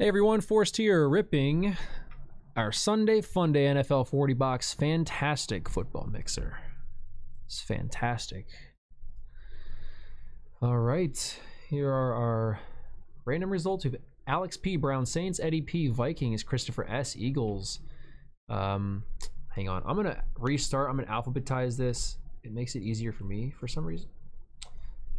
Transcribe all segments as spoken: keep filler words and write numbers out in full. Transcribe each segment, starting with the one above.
Hey everyone, Forced here, ripping our Sunday Funday N F L forty box fantastic football mixer. It's fantastic. All right, here are our random results. We have Alex P. Brown, Saints, Eddie P. Vikings, Christopher S. Eagles. Um, hang on, I'm gonna restart. I'm gonna alphabetize this. It makes it easier for me for some reason.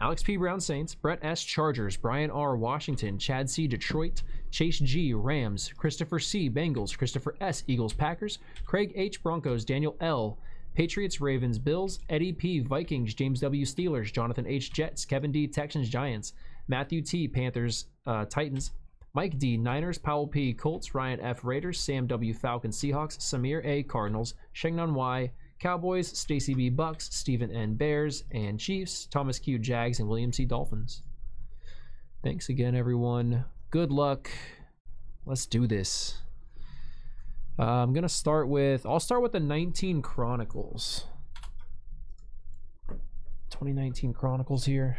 Alex P. Brown, Saints, Brett S. Chargers, Brian R. Washington, Chad C. Detroit, Chase G. Rams, Christopher C. Bengals, Christopher S. Eagles, Packers, Craig H. Broncos, Daniel L. Patriots, Ravens, Bills, Eddie P. Vikings, James W. Steelers, Jonathan H. Jets, Kevin D. Texans, Giants, Matthew T. Panthers, uh, Titans, Mike D. Niners, Powell P. Colts, Ryan F. Raiders, Sam W. Falcons, Seahawks, Samir A. Cardinals, Shengnan Y. Cowboys, Stacy B. Bucks, Stephen N. Bears and Chiefs, Thomas Q. Jags, and William C. Dolphins. Thanks again, everyone. Good luck. Let's do this. Uh, I'm gonna start with. I'll start with the nineteen Chronicles. twenty nineteen Chronicles here.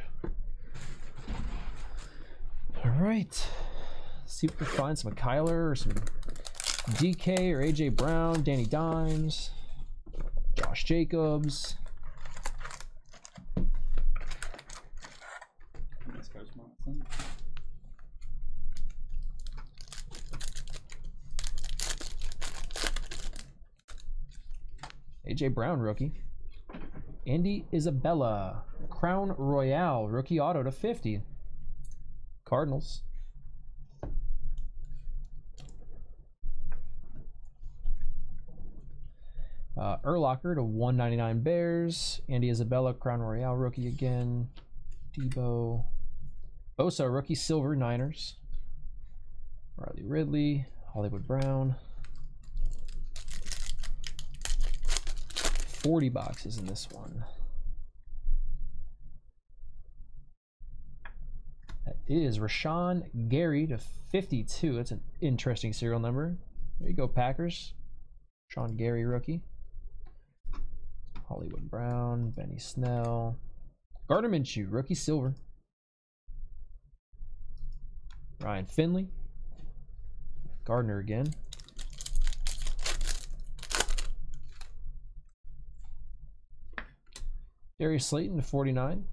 All right. Let's see if we can find some Kyler or some D K or A J Brown, Danny Dimes, Josh Jacobs. Thanks, Coach Monson. A J Brown, rookie. Andy Isabella, Crown Royale, rookie auto to fifty. Cardinals. Uh, Urlacher to one ninety-nine Bears. Andy Isabella, Crown Royale, rookie again. Debo. Bosa, rookie silver, Niners. Riley Ridley, Hollywood Brown. forty boxes in this one. That is Rashawn Gary to fifty-two. That's an interesting serial number. There you go, Packers. Rashawn Gary, rookie. Hollywood Brown, Benny Snell. Gardner Minshew, rookie silver. Ryan Finley. Gardner again. Darius Slayton to forty-nine,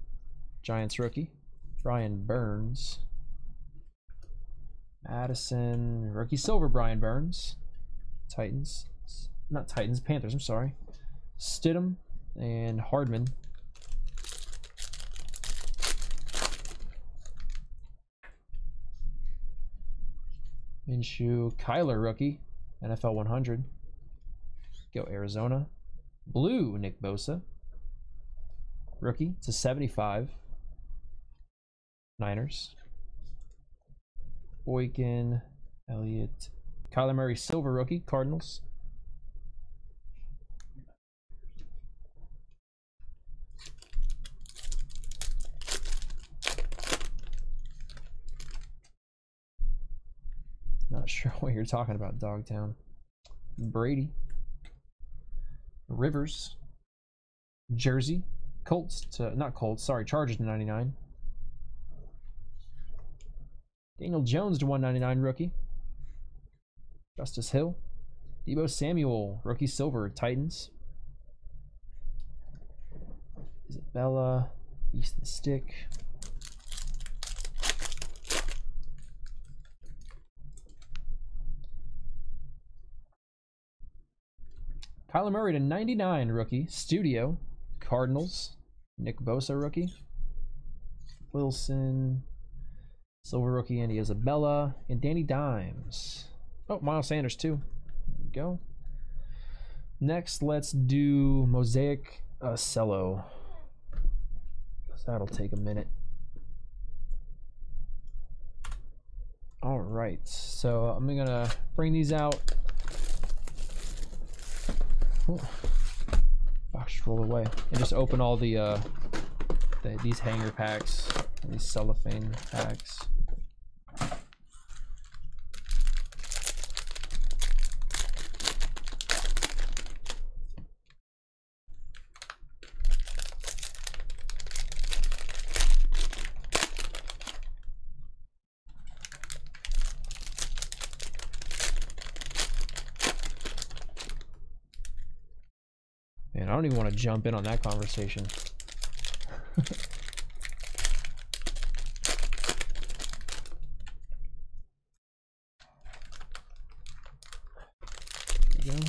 Giants rookie. Brian Burns. Madison, rookie silver, Brian Burns. Titans, not Titans, Panthers, I'm sorry. Stidham and Hardman. Minshew, Kyler rookie, N F L one hundred. Go Arizona. Blue, Nick Bosa. Rookie to seventy-five. Niners. Boykin, Elliott. Kyler Murray, silver rookie, Cardinals. Not sure what you're talking about, Dogtown. Brady. Rivers. Jersey. Colts to, not Colts, sorry, Chargers to ninety-nine. Daniel Jones to one ninety-nine, rookie. Justice Hill. Debo Samuel, rookie silver, Titans. Isabella, Easton Stick. Kyler Murray to ninety-nine, rookie, Studio, Cardinals. Nick Bosa, rookie. Wilson, silver rookie, Andy Isabella, and Danny Dimes. Oh, Miles Sanders too. There we go. Next, let's do Mosaic Acello. That'll take a minute. All right, so I'm gonna bring these out. Ooh. Box roll away and just open all the, uh, the these hanger packs and these cellophane packs. Man, I don't even want to jump in on that conversation. There we go.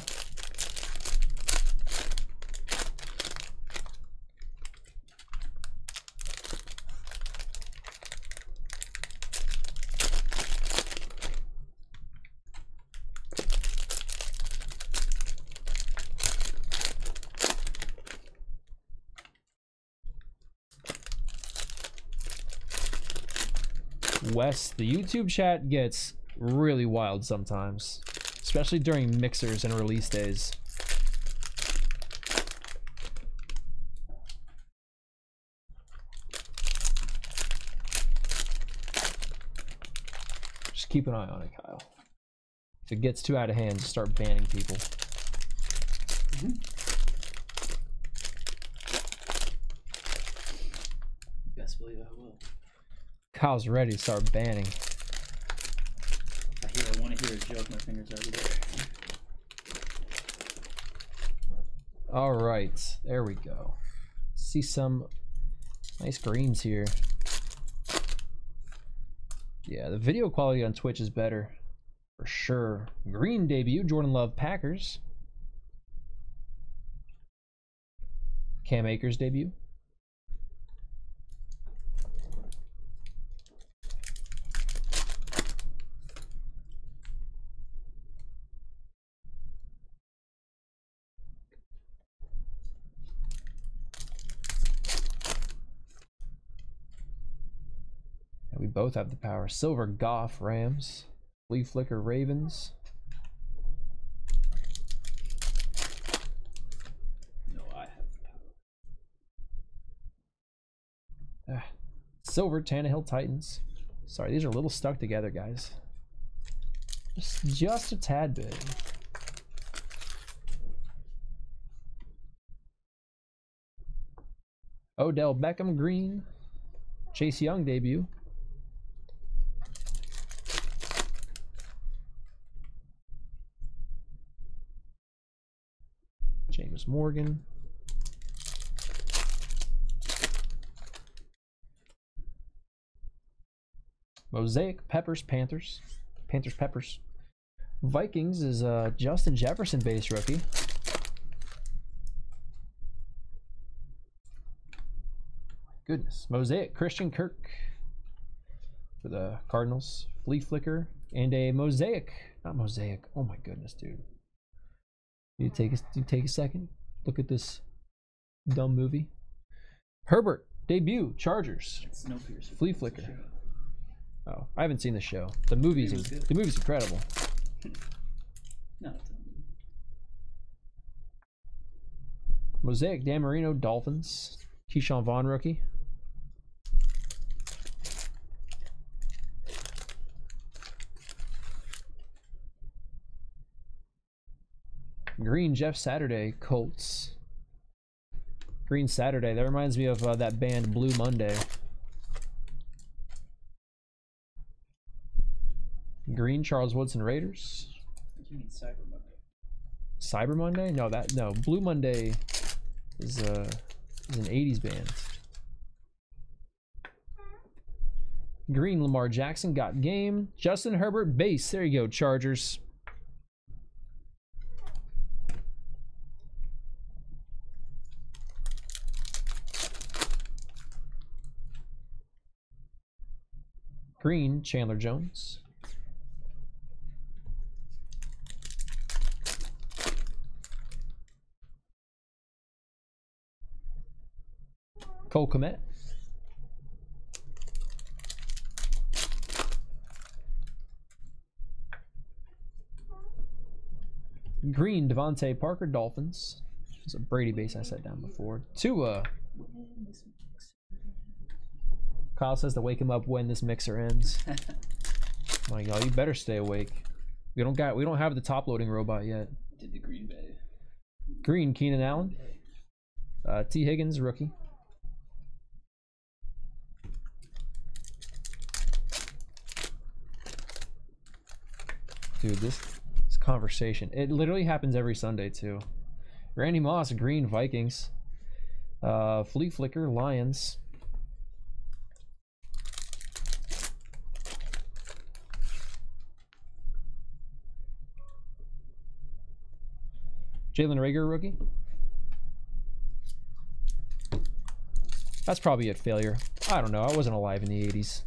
Wes, the YouTube chat gets really wild sometimes, especially during mixers and release days. Just keep an eye on it, Kyle. If it gets too out of hand, just start banning people. Mm-hmm. Best believe I will. Kyle's ready to start banning. I hear, I want to hear a joke. My fingers are there. All right, there we go. See some nice greens here. Yeah, the video quality on Twitch is better for sure. Green debut, Jordan Love, Packers. Cam Akers debut. Both have the power. Silver Goff Rams, Flea Flicker Ravens. No, I have the power. Ah, Silver Tannehill Titans. Sorry, these are a little stuck together, guys. Just, just a tad bit. Odell Beckham Green, Chase Young debut. James Morgan. Mosaic, Peppers, Panthers. Panthers, Peppers. Vikings is a Justin Jefferson based rookie. Goodness. Mosaic, Christian Kirk for the Cardinals. Flea Flicker and a Mosaic. Not Mosaic. Oh my goodness, dude. You take a, you take a second, look at this dumb movie. Herbert debut, Chargers. Snowpiercer, Flea Flicker. Oh, I haven't seen the show. The movie's the movie's incredible. No, it's not a movie. Mosaic, Dan Marino, Dolphins. Keyshawn Vaughn rookie. Green, Jeff Saturday, Colts. Green Saturday, that reminds me of uh, that band Blue Monday. Green, Charles Woodson, Raiders. I think you mean Cyber Monday. Cyber Monday? No, that no. Blue Monday is a uh, is an eighties band. Green, Lamar Jackson, got game. Justin Herbert, base. There you go, Chargers. Green, Chandler Jones. Cole Kmet. Green, Devontae Parker, Dolphins. It's a Brady base I sat down before. Tua. Kyle says to wake him up when this mixer ends. My God, you better stay awake. We don't got, we don't have the top-loading robot yet. Did the Green Bay? Green, Keenan Allen, uh, T. Higgins, rookie. Dude, this this conversation, it literally happens every Sunday too. Randy Moss, Green, Vikings. Uh, Flea Flicker, Lions. Jalen Reagor, rookie. That's probably a failure. I don't know. I wasn't alive in the eighties.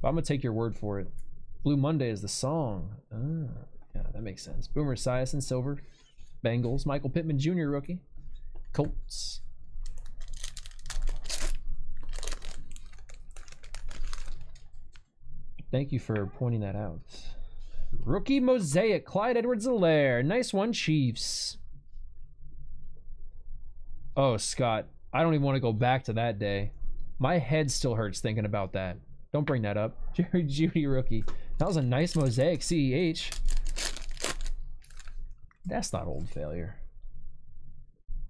But I'm going to take your word for it. Blue Monday is the song. Ah, yeah, that makes sense. Boomer Esiason, silver. Bengals. Michael Pittman Junior, rookie. Colts. Thank you for pointing that out. Rookie Mosaic, Clyde Edwards-Helaire. Nice one, Chiefs. Oh, Scott, I don't even want to go back to that day. My head still hurts thinking about that. Don't bring that up. Jerry Judy, rookie. That was a nice Mosaic, C E H. That's not old failure.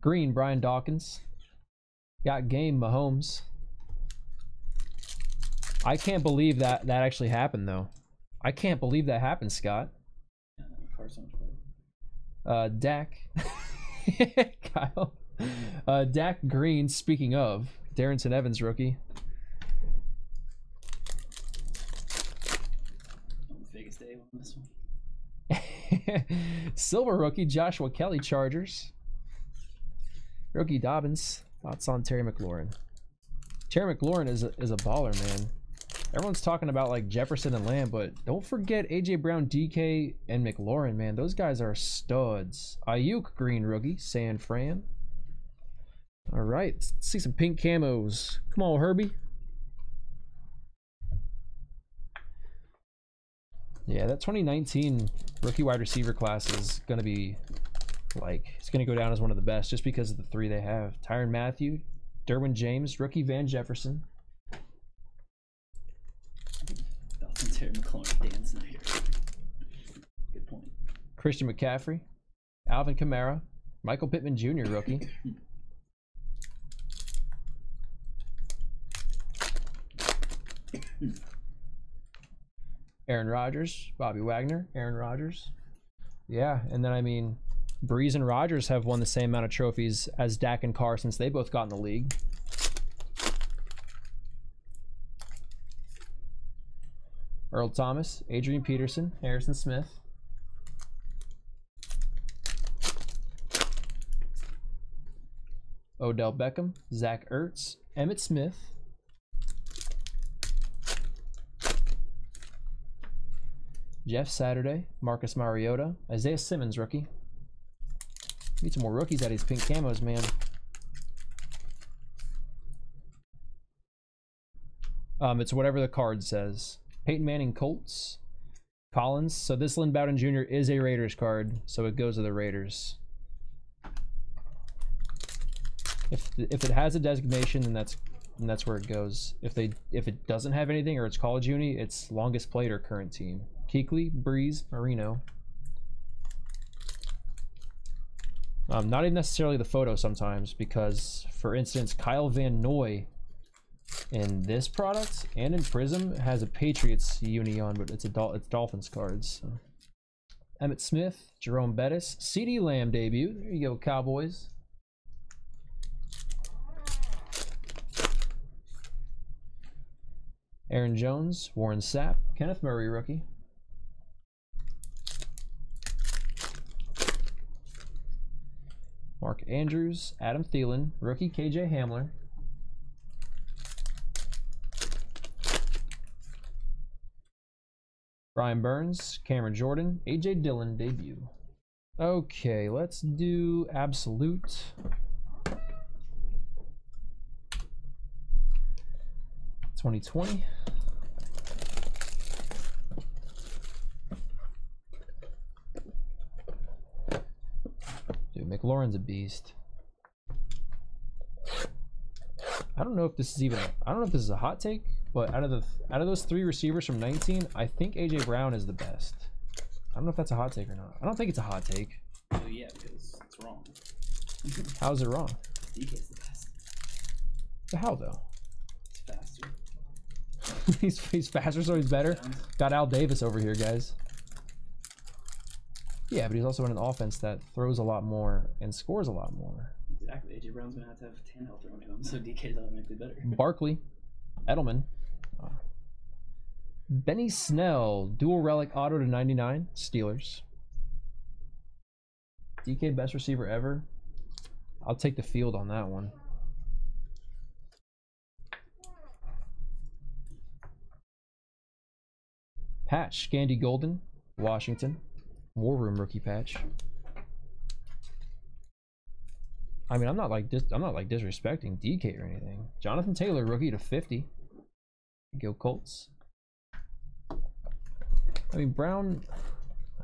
Green, Brian Dawkins. Got game, Mahomes. I can't believe that that actually happened, though. I can't believe that happened, Scott. Uh, Dak. Kyle. Uh, Dak Green, speaking of. Darrington Evans, rookie. Vegas Dave on this one. Silver rookie, Joshua Kelly, Chargers. Rookie Dobbins. Thoughts on Terry McLaurin. Terry McLaurin is a, is a baller, man. Everyone's talking about like Jefferson and Lamb, but don't forget A J Brown, D K, and McLaurin, man. Those guys are studs. Ayuk, green rookie, San Fran. All right, let's see some pink camos. Come on, Herbie. Yeah, that twenty nineteen rookie wide receiver class is going to be like, it's going to go down as one of the best just because of the three they have. Tyrann Mathieu, Derwin James, rookie Van Jefferson. Terry McLaurin, Dan Snyder. Good point. Christian McCaffrey, Alvin Kamara, Michael Pittman Junior, rookie. Aaron Rodgers, Bobby Wagner, Aaron Rodgers. Yeah, and then I mean, Breeze and Rodgers have won the same amount of trophies as Dak and Carr since they both got in the league. Earl Thomas, Adrian Peterson, Harrison Smith. Odell Beckham, Zach Ertz, Emmitt Smith. Jeff Saturday, Marcus Mariota, Isaiah Simmons, rookie. Need some more rookies out of these pink camos, man. Um, it's whatever the card says. Peyton Manning, Colts. Collins. So this Lynn Bowden Junior is a Raiders card, so it goes to the Raiders. If if it has a designation, then that's then that's where it goes. If they if it doesn't have anything or it's college uni, it's longest played or current team. Kuechly, Breeze, Marino. Um, not even necessarily the photo sometimes, because for instance, Kyle Van Noy in this product and in Prism has a Patriots uni on, but it's a Dol it's Dolphins cards. So. Emmitt Smith, Jerome Bettis, CeeDee Lamb debut. There you go, Cowboys. Aaron Jones, Warren Sapp, Kenneth Murray, rookie. Mark Andrews, Adam Thielen, rookie K J Hamler. Brian Burns, Cameron Jordan, A J Dillon debut. Okay, let's do absolute. twenty twenty. Dude, McLaurin's a beast. I don't know if this is even, I don't know if this is a hot take. But out of the out of those three receivers from nineteen, I think A J Brown is the best. I don't know if that's a hot take or not. I don't think it's a hot take. Oh yeah, because it's wrong. How is it wrong? D K's the best. But how though? He's faster. he's, he's faster, so he's better. Got Al Davis over here, guys. Yeah, but he's also in an offense that throws a lot more and scores a lot more. Exactly. A J Brown's going to have to have Tannehill thrown to him, so D K's automatically better. Barkley, Edelman, uh, Benny Snell, dual relic auto to ninety-nine, Steelers. D K, best receiver ever. I'll take the field on that one. Patch, Gandy Golden, Washington. War Room rookie patch. I mean, I'm not like dis I'm not like disrespecting D K or anything. Jonathan Taylor, rookie to fifty. Go Colts. I mean, Brown,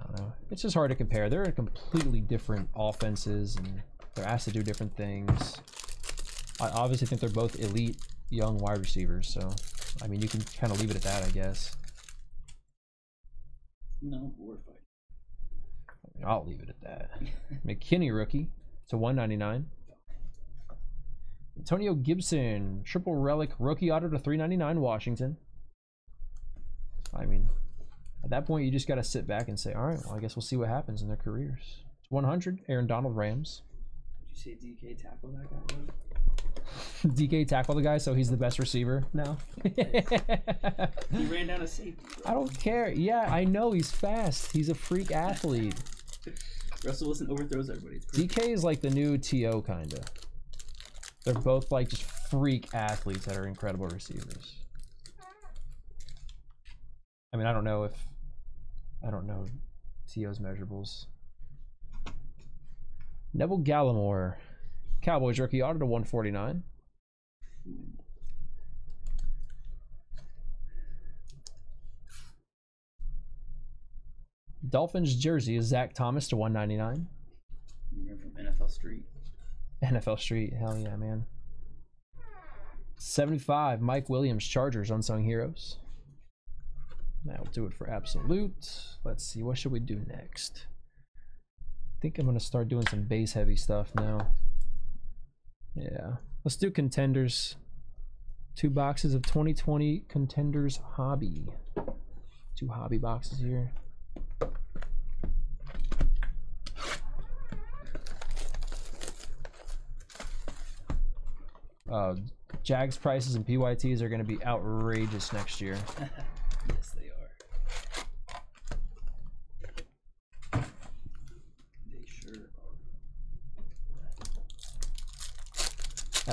I don't know. It's just hard to compare. They're completely different offenses and they're asked to do different things. I obviously think they're both elite young wide receivers, so I mean, you can kind of leave it at that, I guess. No, we're fine. I'll leave it at that. McKinney rookie to one ninety-nine. Antonio Gibson, triple relic rookie auto to three ninety-nine, Washington. I mean, at that point, you just got to sit back and say, all right, well, I guess we'll see what happens in their careers. one hundred, Aaron Donald, Rams. Did you say D K tackle that guy? D K tackle the guy, so he's the best receiver now. He ran down a seat. I don't care. Yeah, I know he's fast. He's a freak athlete. Russell Wilson overthrows everybody. D K is like the new T O kind of. They're both like just freak athletes that are incredible receivers. I mean, I don't know if I don't know T O's measurables. Neville Gallimore, Cowboys rookie auto to one forty-nine. Dolphins jersey is Zach Thomas to one ninety-nine. You're from N F L Street. N F L Street, hell yeah, man. seventy-five, Mike Williams, Chargers, unsung heroes. That'll do it for absolute. Let's see, what should we do next? I think I'm gonna start doing some base heavy stuff now. Yeah, let's do contenders. Two boxes of twenty twenty contenders hobby. Two hobby boxes here. Uh, Jags prices and P Y Ts are going to be outrageous next year. Yes, they are. They sure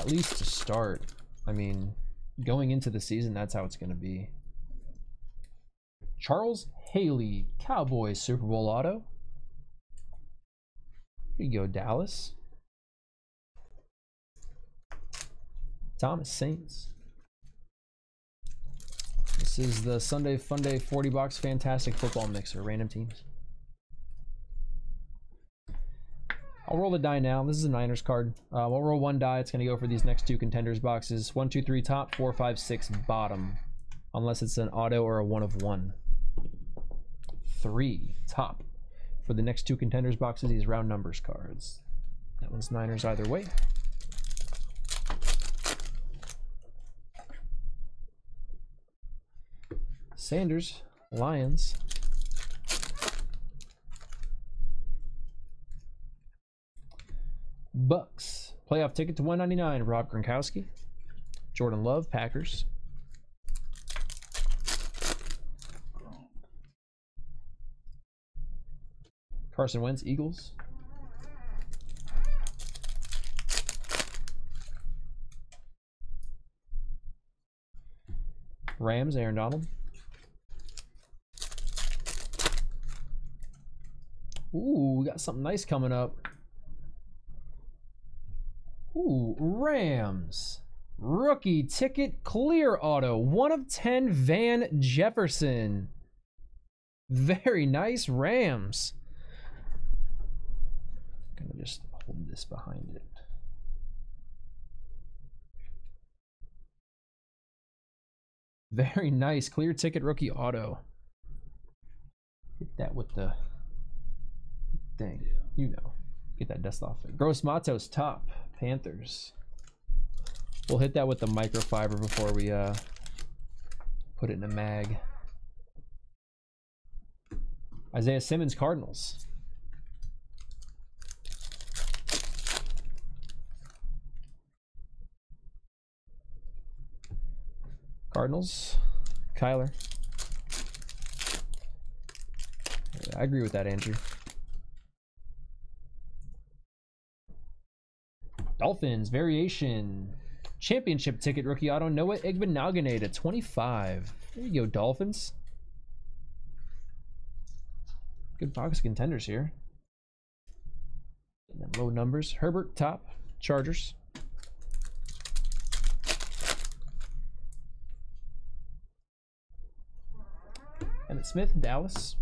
are. At least to start. I mean, going into the season, that's how it's going to be. Charles Haley, Cowboys Super Bowl auto. Here you go, Dallas. Thomas, Saints. This is the Sunday Fun Day forty box Fantastic Football Mixer, random teams. I'll roll the die now. This is a Niners card. Uh, I'll roll one die. It's going to go for these next two contenders boxes. One, two, three top, four, five, six bottom. Unless it's an auto or a one of one. Three top. For the next two contenders boxes, these round numbers cards. That one's Niners either way. Sanders, Lions. Bucks, playoff ticket to one ninety-nine, Rob Gronkowski. Jordan Love, Packers. Carson Wentz, Eagles. Rams, Aaron Donald. Ooh, we got something nice coming up. Ooh, Rams. Rookie ticket clear auto. one of ten Van Jefferson. Very nice, Rams. I'm gonna just hold this behind it. Very nice, clear ticket rookie auto. Hit that with the... Dang, you know, get that dust off it. Gross Matos, top, Panthers. We'll hit that with the microfiber before we uh put it in a mag. Isaiah Simmons, Cardinals. Cardinals, Kyler. I agree with that, Andrew. Dolphins, variation. Championship ticket rookie auto, Noah Igbenogane to twenty-five. There you go, Dolphins. Good box of contenders here. And then low numbers. Herbert, top. Chargers. Emmett Smith, Dallas.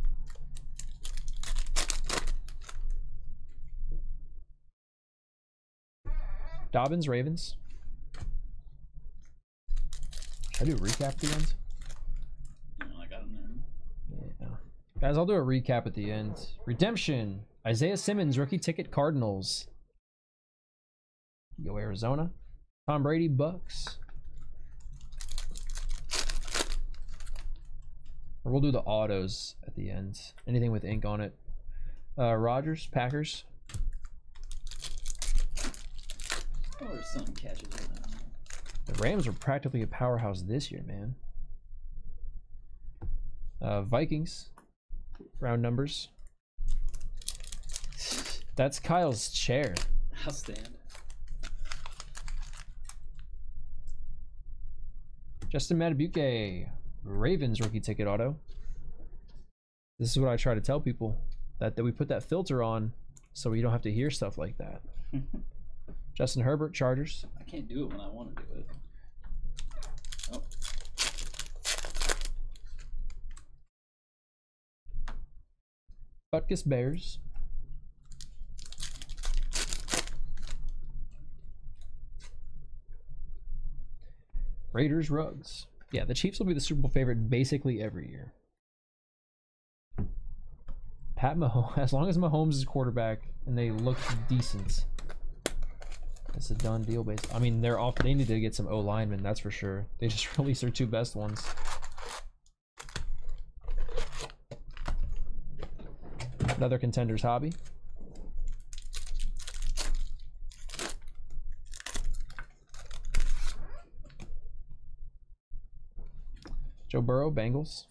Dobbins, Ravens. Should I do a recap at the end? No, I got him there. Yeah. Guys, I'll do a recap at the end. Redemption. Isaiah Simmons, rookie ticket, Cardinals. Go Arizona. Tom Brady, Bucks. Or we'll do the autos at the end. Anything with ink on it. Uh, Rodgers, Packers. Oh, there's some catches in that. The Rams were practically a powerhouse this year, man. Uh, Vikings, round numbers. That's Kyle's chair. I'll stand. Justin Matabuke, Ravens rookie ticket auto. This is what I try to tell people, that, that we put that filter on so we don't have to hear stuff like that. Justin Herbert, Chargers. I can't do it when I want to do it. Oh. Butkus, Bears. Raiders, Ruggs. Yeah, the Chiefs will be the Super Bowl favorite basically every year. Pat Mahomes, as long as Mahomes is quarterback and they look decent. It's a done deal base. I mean, they're off. They need to get some O linemen, that's for sure. They just released their two best ones. Another contender's hobby. Joe Burrow, Bengals.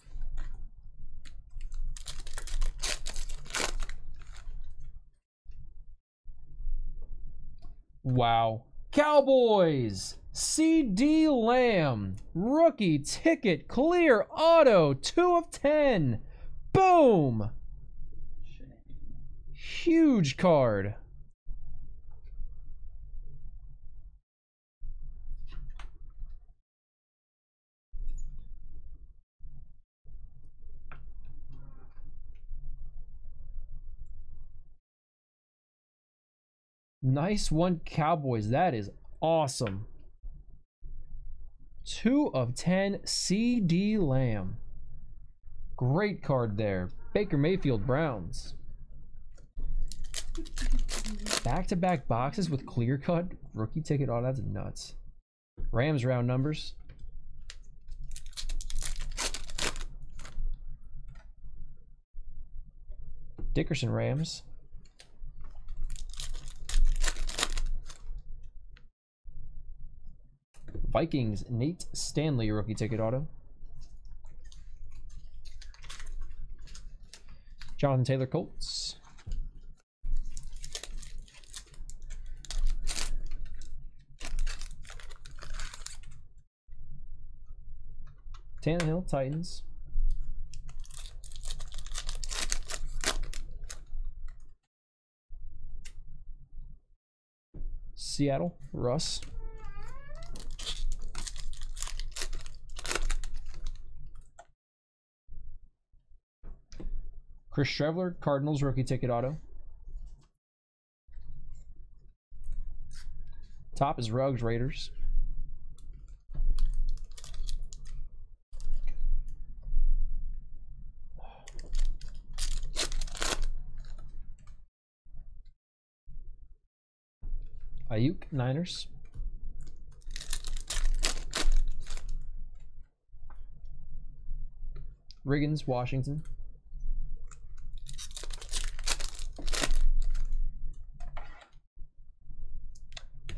Wow. Cowboys, C D Lamb, rookie ticket, clear auto, two of ten. Boom. Huge card. Nice one, Cowboys. That is awesome. two of ten, C D Lamb. Great card there. Baker Mayfield, Browns. Back-to-back boxes with clear cut. Rookie ticket. Oh, that's nuts. Rams round numbers. Dickerson, Rams. Vikings, Nate Stanley, rookie ticket auto. Jonathan Taylor, Colts. Tannehill, Titans. Seattle, Russ. Chris Streveler, Cardinals, rookie ticket auto. Top is Ruggs, Raiders. Ayuk, Niners. Riggins, Washington.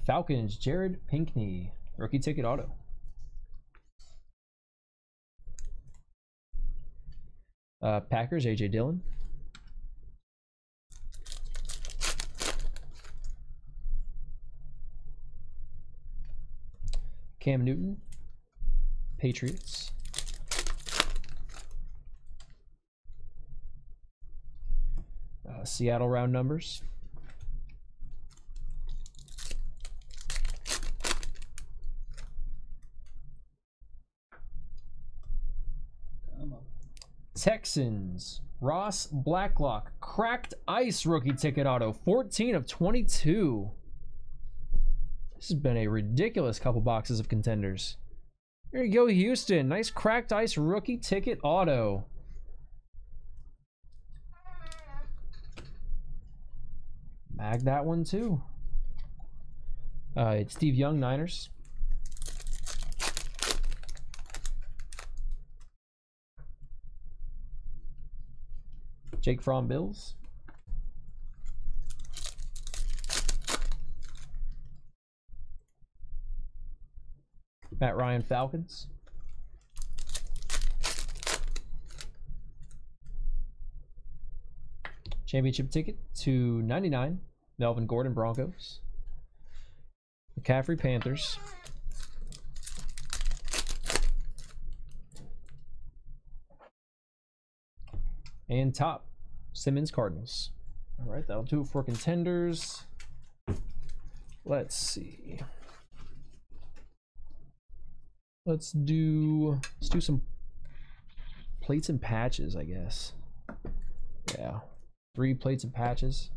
Falcons, Jared Pinkney, rookie ticket auto. Uh, Packers, A J Dillon. Cam Newton, Patriots. Uh, Seattle round numbers. Texans, Ross Blacklock, cracked ice rookie ticket auto, fourteen of twenty-two. This has been a ridiculous couple boxes of contenders. There you go, Houston. Nice cracked ice rookie ticket auto. Mag that one too. Uh, it's Steve Young, Niners. Jake Fromm, Bills. Matt Ryan, Falcons. Championship ticket to ninety-nine. Melvin Gordon, Broncos. McCaffrey, Panthers. And top, Simmons, Cardinals. All right, that'll do it for contenders. Let's see. Let's do, let's do some plates and patches, I guess. Yeah, three plates and patches.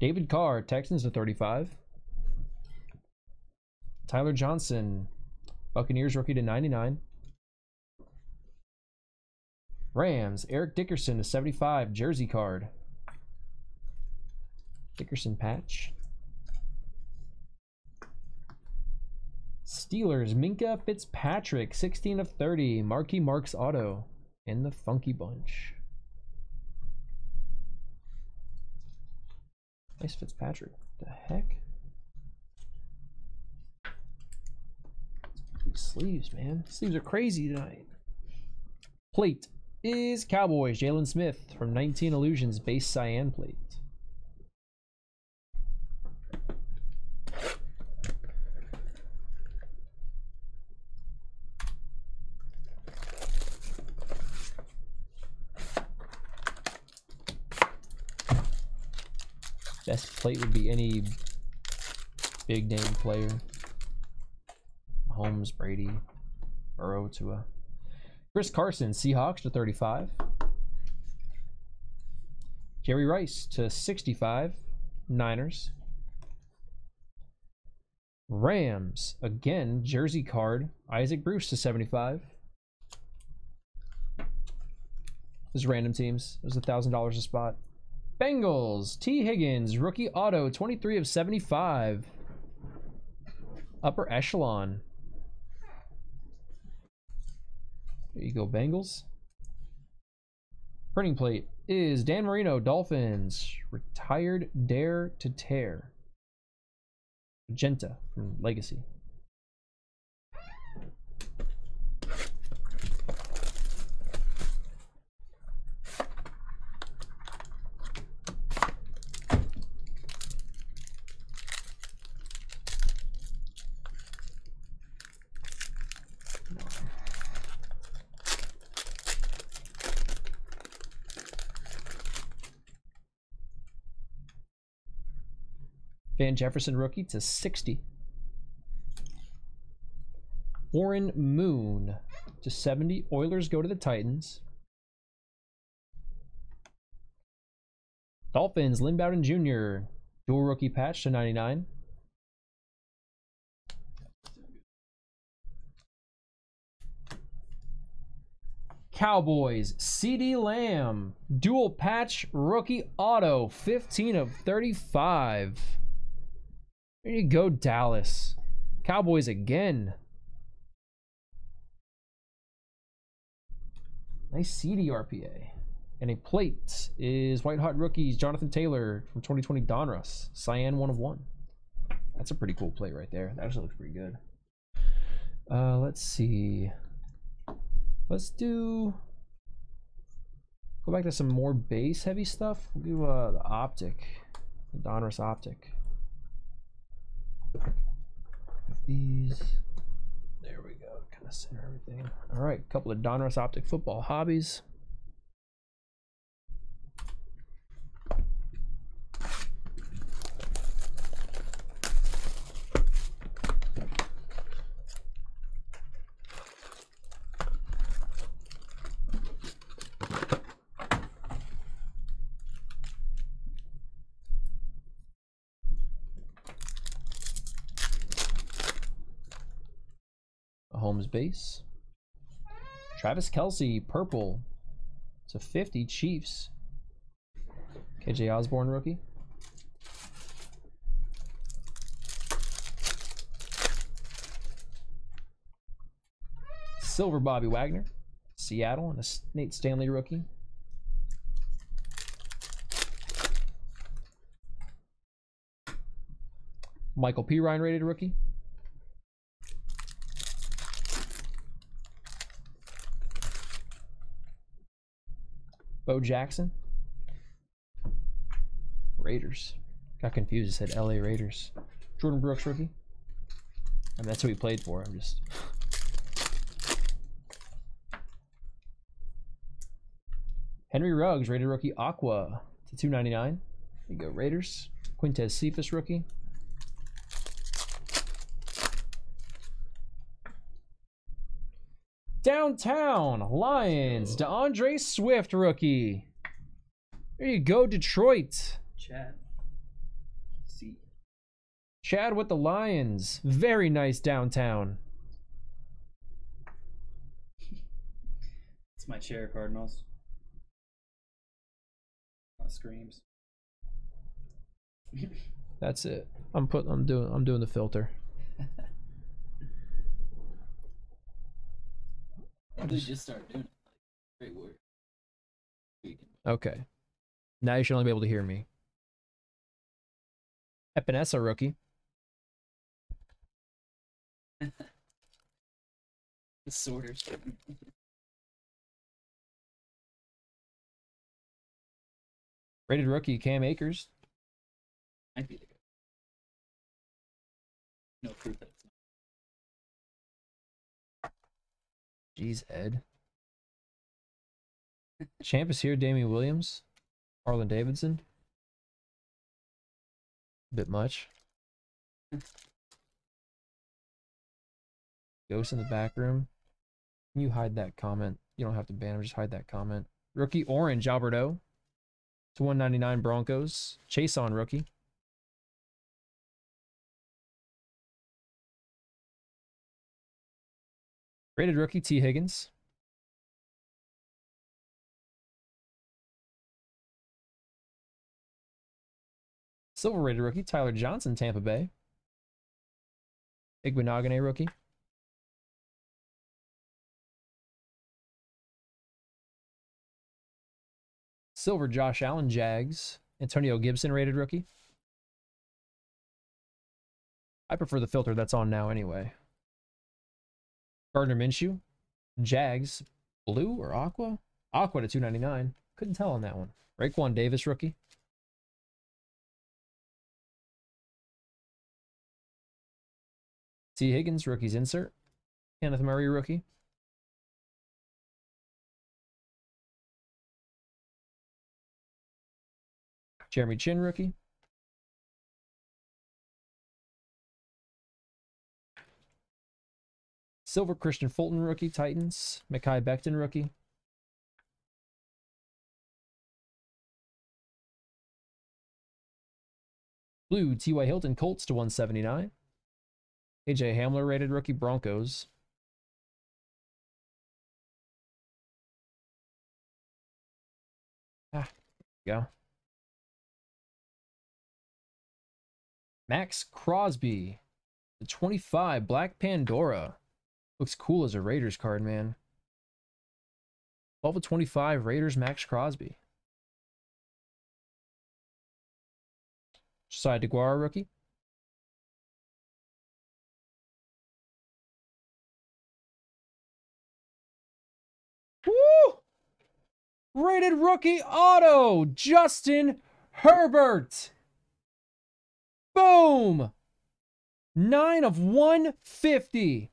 David Carr, Texans to thirty-five. Tyler Johnson, Buccaneers rookie to ninety-nine. Rams, Eric Dickerson to seventy-five, jersey card. Dickerson patch. Steelers, Minkah Fitzpatrick, sixteen of thirty, Marky Mark's auto, and the Funky Bunch. Nice Fitzpatrick, what the heck? These sleeves, man. Sleeves are crazy tonight. Plate is Cowboys, Jalen Smith from nineteen Illusions, base cyan plate. Best plate would be any big name player. Holmes, Brady, Burrow, Tua. Chris Carson, Seahawks to thirty-five. Jerry Rice to sixty-five, Niners. Rams, again, jersey card, Isaac Bruce to seventy-five. This is random teams. It was one thousand dollars a spot. Bengals, T. Higgins, rookie auto, twenty-three of seventy-five. Upper echelon. There you go, Bengals. Printing plate is Dan Marino, Dolphins. Retired Dare to Tear. Magenta from Legacy. Van Jefferson rookie to sixty. Warren Moon to seventy. Oilers go to the Titans. Dolphins, Lynn Bowden Junior Dual rookie patch to ninety-nine. Cowboys, CeeDee Lamb. Dual patch rookie auto. fifteen of thirty-five. There you go, Dallas. Cowboys again. Nice seedy R P A. And a plate is White Hot Rookies, Jonathan Taylor from twenty twenty Donruss, Cyan one of one. That's a pretty cool plate right there. That actually looks pretty good. Uh, let's see. Let's do, go back to some more base heavy stuff. We'll do uh, the Optic, the Donruss Optic. These, there we go, kind of center everything. All right, a couple of Donruss Optic football hobbies. Holmes base. Travis Kelce, purple. It's a fifty, Chiefs. K J Osborne, rookie. Silver Bobby Wagner, Seattle, and a Nate Stanley rookie. Michael Pirine rated rookie. Bo Jackson, Raiders. Got confused. It said L A Raiders. Jordan Brooks rookie. I mean, that's who he played for. I'm just. Henry Ruggs rated rookie Aqua to two ninety-nine. There you go, Raiders. Quintez Cephas rookie. Downtown Lions, DeAndre Swift rookie. There you go, Detroit. Chad. See. Chad with the Lions. Very nice downtown. It's my chair, Cardinals. Uh, screams. That's it. I'm putting I'm doing I'm doing the filter. Just start doing it. Great work. Okay. Now you should only be able to hear me. Epinesa rookie. The sorters. Rated rookie Cam Akers. Might be the guy. No proof that it's not. Jeez, Ed. Champ is here. Damian Williams, Harlan Davidson. Bit much. Ghost in the back room. Can you hide that comment? You don't have to ban him. Just hide that comment. Rookie orange, Alberto. To one ninety-nine Broncos. Chase on rookie. Rated rookie T. Higgins. Silver rated rookie Tyler Johnson, Tampa Bay. Igbenogane rookie. Silver Josh Allen, Jags. Antonio Gibson rated rookie. I prefer the filter that's on now anyway. Gardner Minshew, Jags, blue or aqua? Aqua to two ninety-nine. Couldn't tell on that one. Raekwon Davis, rookie. T. Higgins, rookies insert. Kenneth Murray, rookie. Jeremy Chin, rookie. Silver Christian Fulton, rookie, Titans. Mekhi Becton, rookie. Blue, T Y Hilton, Colts to one seventy-nine. A J Hamler, rated rookie, Broncos. Ah, there we go. Max Crosby, the twenty-five, Black Pandora. Looks cool as a Raiders card, man. twelve of twenty-five, Raiders, Max Crosby. Josiah DeGuara, rookie. Woo! Rated rookie auto, Justin Herbert. Boom! nine of one fifty.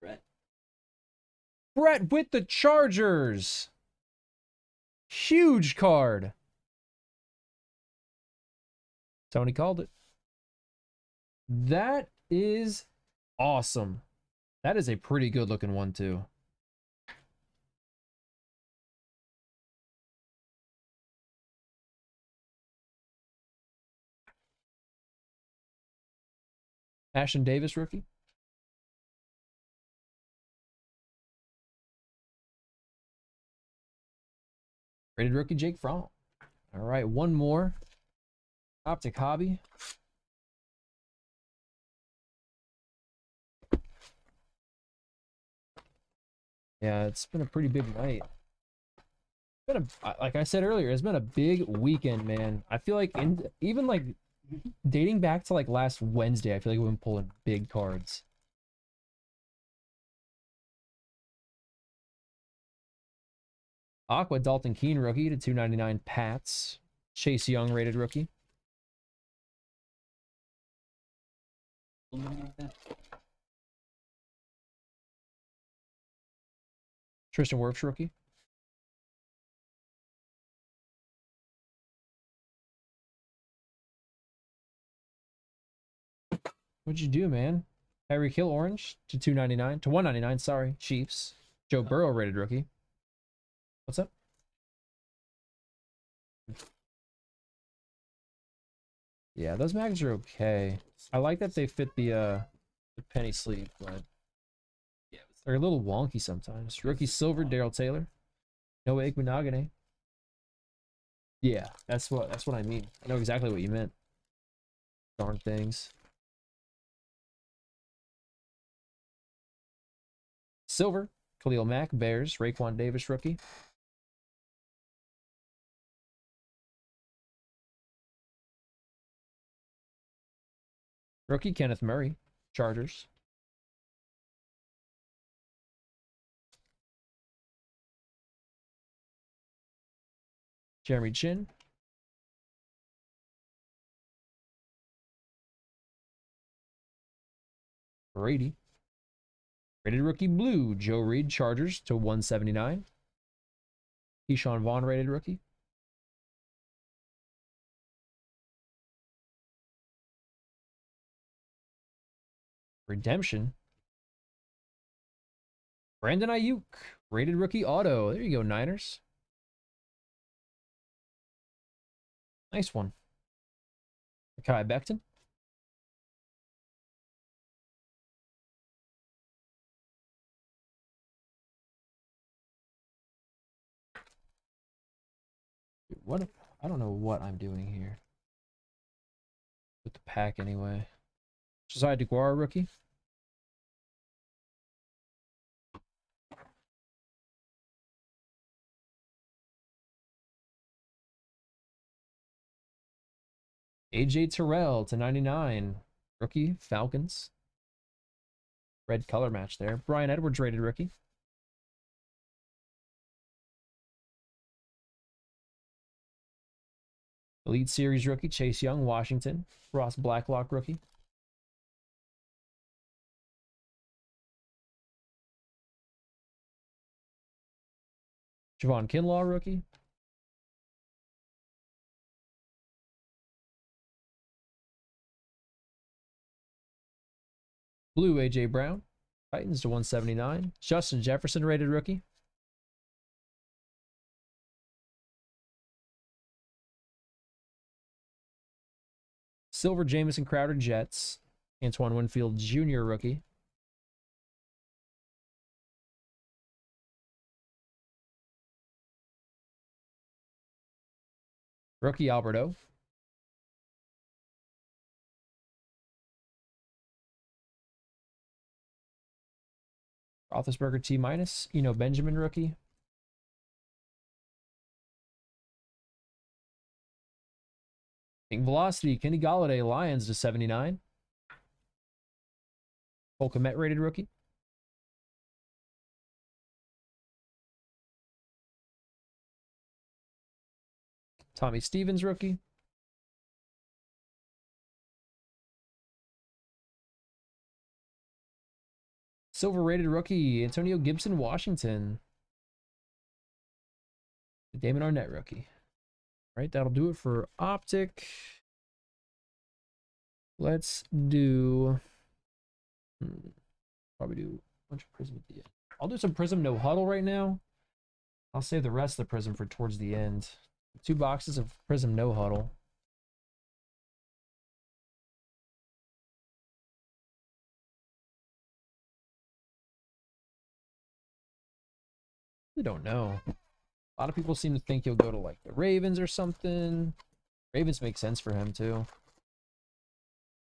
Brett. Brett with the Chargers. Huge card. Tony called it. That is awesome. That is a pretty good looking one too. Ashton Davis, rookie. Rated rookie, Jake Fromm. All right, one more. Optic Hobby. Yeah, it's been a pretty big night. It's been a, like I said earlier, it's been a big weekend, man. I feel like in, even like dating back to like last Wednesday, I feel like we've been pulling big cards. Aqua Dalton Keene, rookie to two ninety-nine Pats. Chase Young, rated rookie. Tristan Wirfs, rookie. What'd you do, man? Tyreek Hill, orange to two ninety-nine, to one ninety-nine, sorry, Chiefs. Joe Burrow, rated rookie. What's up? Yeah, those mags are okay. I like that they fit the uh the penny sleeve, but yeah, they're a little wonky sometimes. Rookie silver, Darryl Taylor. Noah Igbenogany. Yeah, that's what that's what I mean. I know exactly what you meant. Darn things. Silver, Khalil Mack, Bears, Raekwon Davis, rookie. Rookie, Kenneth Murray, Chargers. Jeremy Jin. Brady. Rated rookie blue, Joe Reed, Chargers to one seventy-nine. Keyshawn Vaughn, rated rookie. Redemption. Brandon Ayuk, rated rookie auto. There you go, Niners. Nice one. Mekhi Becton. What? I don't know what I'm doing here with the pack anyway. Josiah DeGuara, rookie. A J Terrell to ninety-nine, rookie, Falcons. Red color match there. Brian Edwards, rated rookie. Elite Series rookie, Chase Young, Washington. Ross Blacklock, rookie. Javon Kinlaw, rookie. Blue, A J Brown, Titans to one seventy-nine. Justin Jefferson, rated rookie. Silver, Jamison Crowder, Jets. Antoine Winfield Junior, rookie. Rookie, Alberto. Roethlisberger T minus. Eno Benjamin rookie. Velocity, Kenny Golladay, Lions to seventy-nine. Cole Kmet rated rookie. Tommy Stevens rookie. Silver rated rookie, Antonio Gibson, Washington. Damon Arnett rookie. All right, that'll do it for Optic. Let's do... Hmm, probably do a bunch of Prism at the end. I'll do some Prism No Huddle right now. I'll save the rest of the Prism for towards the end. Two boxes of Prism No Huddle. I don't know. A lot of people seem to think he'll go to like the Ravens or something. Ravens make sense for him too.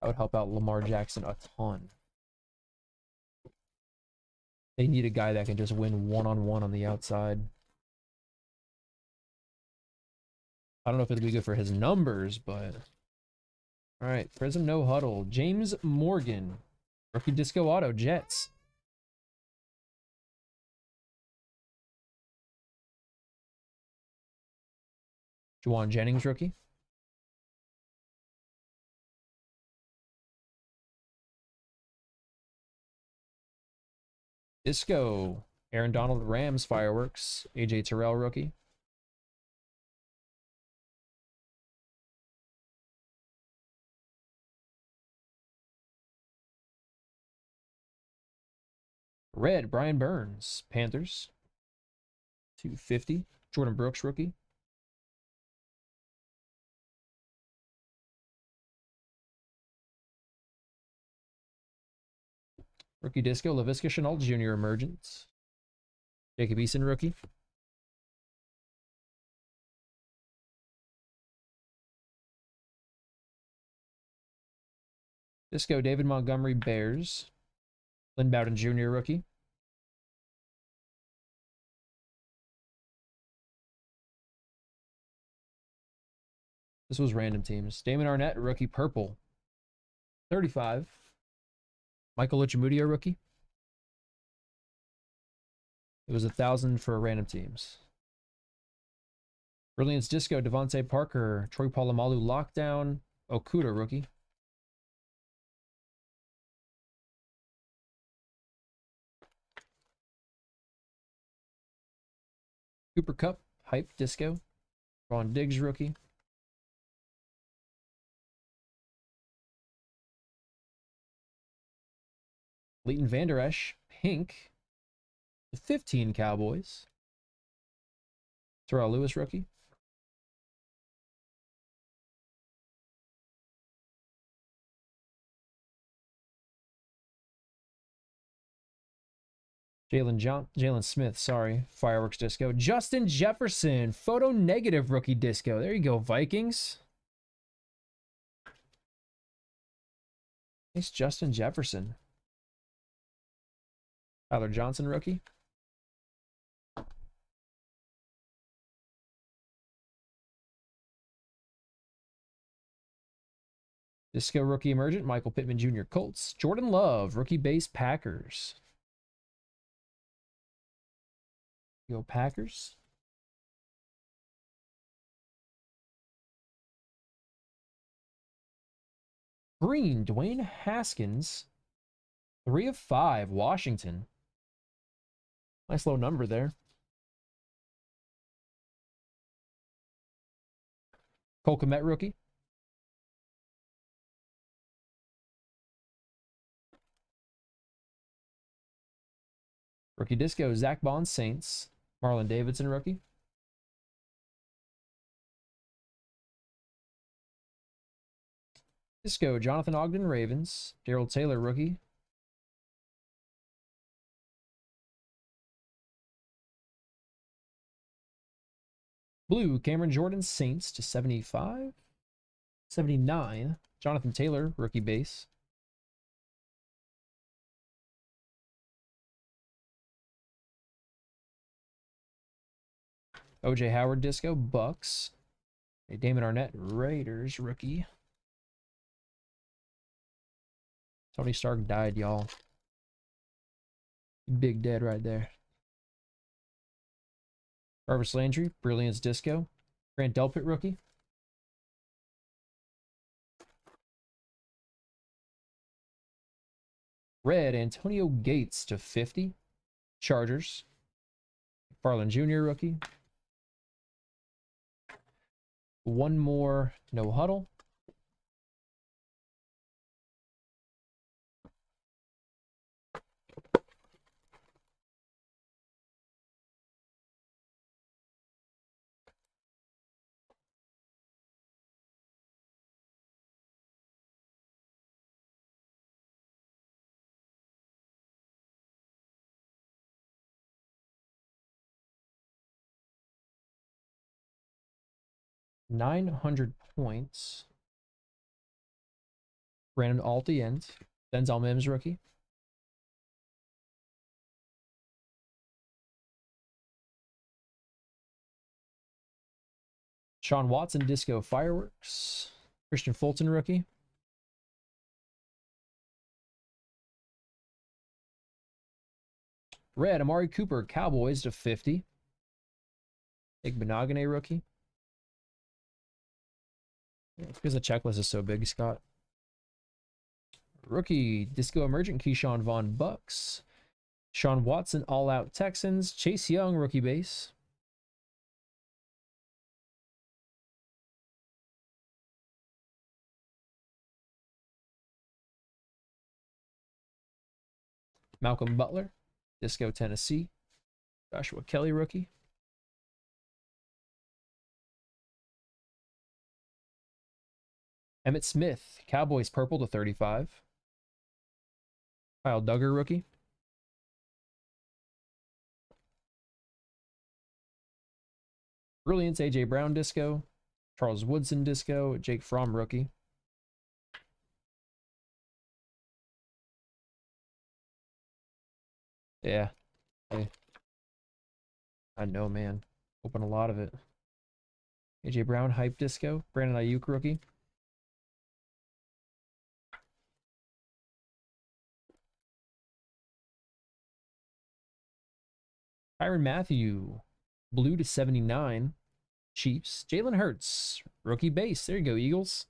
That would help out Lamar Jackson a ton. They need a guy that can just win one-on-one on the outside. I don't know if it'll be good for his numbers, but... All right, Prism No Huddle. James Morgan. Rookie Disco Auto, Jets. Juwan Jennings rookie. Disco. Aaron Donald, Rams fireworks. A J Terrell rookie. Red, Brian Burns, Panthers. two fifty. Jordan Brooks rookie. Rookie Disco, Laviska Shenault Junior Emergence. Jacob Eason, rookie. Disco, David Montgomery, Bears. Lynn Bowden Junior, rookie. This was random teams. Damon Arnett, rookie, purple. thirty-five. Michael Ojemudia, rookie. It was a thousand for random teams. Brilliance Disco, Devontae Parker, Troy Polamalu, lockdown, Okuda, rookie. Cooper Kupp, hype, Disco. Ron Diggs, rookie. Leighton Vander Esch, pink. The fifteen Cowboys. Terrell Lewis, rookie. Jalen John, Jalen Smith, sorry. Fireworks Disco. Justin Jefferson, photo negative rookie Disco. There you go, Vikings. It's Justin Jefferson. Tyler Johnson, rookie. Disco rookie emergent, Michael Pittman Junior Colts. Jordan Love, rookie base Packers. Go Packers. Green, Dwayne Haskins. Three of five, Washington. Nice low number there. Cole Kmet rookie. Rookie Disco, Zach Bond, Saints. Marlon Davidson rookie. Disco, Jonathan Ogden, Ravens. Daryl Taylor rookie. Blue, Cameron Jordan, Saints to seventy-five. seventy-nine, Jonathan Taylor, rookie base. O J Howard, Disco, Bucks. Hey, Damon Arnett, Raiders, rookie. Tony Stark died, y'all. Big dead right there. Jarvis Landry, Brilliance Disco. Grant Delpit, rookie. Red, Antonio Gates to fifty. Chargers. Farland Junior, rookie. One more, no huddle. nine hundred points. Brandon Alty ends. Denzel Mims, rookie. Sean Watson, Disco Fireworks. Christian Fulton, rookie. Red, Amari Cooper, Cowboys to fifty. Igbenogane, rookie. It's because the checklist is so big, Scott. Rookie, Disco Emergent, Keyshawn Vaughn, Bucks. Sean Watson, All Out, Texans. Chase Young, rookie base. Malcolm Butler, Disco Tennessee. Joshua Kelly, rookie. Emmitt Smith, Cowboys purple to thirty-five. Kyle Duggar, rookie. Brilliance, A J Brown, Disco. Charles Woodson, Disco. Jake Fromm, rookie. Yeah. Hey. I know, man. Open a lot of it. A J Brown, hype, Disco. Brandon Ayuk, rookie. Tyrann Mathieu, blue to seventy-nine, Chiefs. Jalen Hurts, rookie base. There you go, Eagles.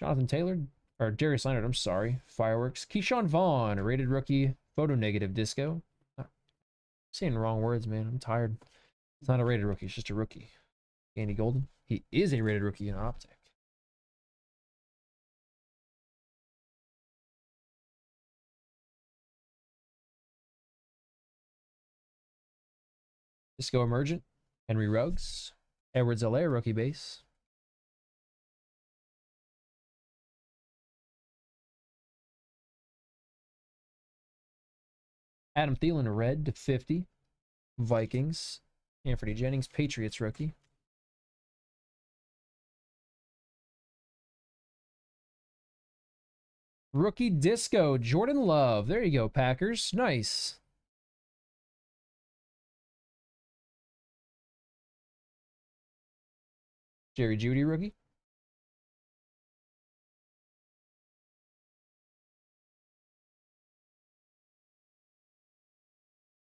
Jonathan Taylor, or Darius Leonard, I'm sorry. Fireworks. Keyshawn Vaughn, rated rookie, photo negative, Disco. I'm saying wrong words, man. I'm tired. It's not a rated rookie, it's just a rookie. Andy Golden. He is a rated rookie in Optic. Disco Emergent. Henry Ruggs. Edwards Alaire, rookie base. Adam Thielen, red to fifty. Vikings. Anthony Jennings, Patriots rookie. Rookie Disco, Jordan Love. There you go, Packers. Nice. Jerry Jeudy, rookie.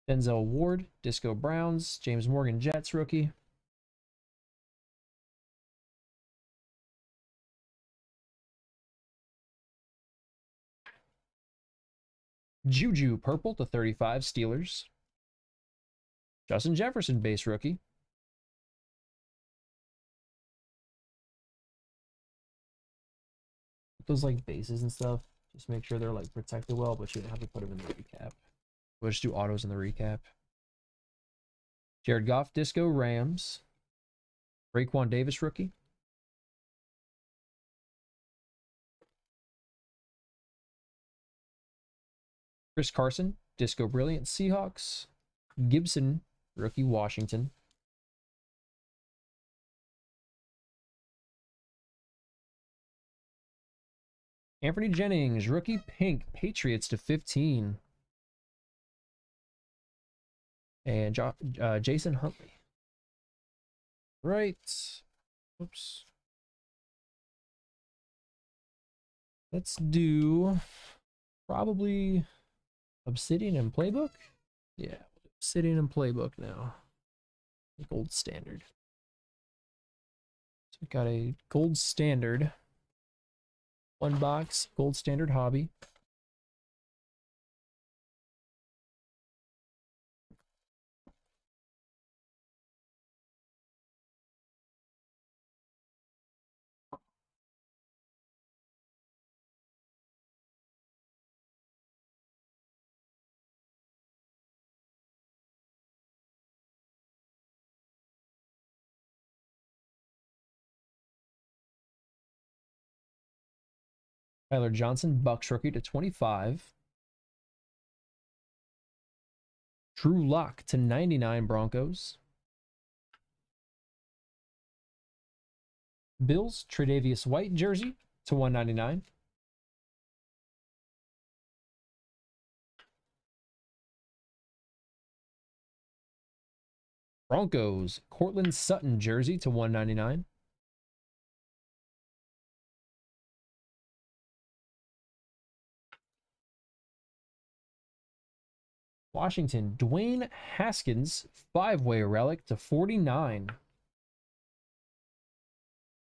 Denzel Ward, Disco Browns. James Morgan, Jets, rookie. Juju, purple to thirty-five, Steelers. Justin Jefferson, base rookie. Those like bases and stuff, just make sure they're like protected well, but you don't have to put them in the recap. We'll just do autos in the recap. Jared Goff, Disco Rams. Raekwon Davis, rookie. Chris Carson, Disco Brilliant, Seahawks. Gibson, rookie, Washington. Anthony Jennings, rookie pink, Patriots to fifteen. And jo uh, Jason Huntley. Right. Oops. Let's do probably Obsidian and Playbook. Yeah, Obsidian and Playbook now. Gold standard. So we got a gold standard. One box, gold standard hobby. Tyler Johnson, Bucks rookie to twenty-five. Drew Lock to ninety-nine, Broncos. Bills, Tre'Davious White jersey to one ninety-nine. Broncos, Cortland Sutton jersey to one ninety-nine. Washington, Dwayne Haskins, five-way relic to forty-nine.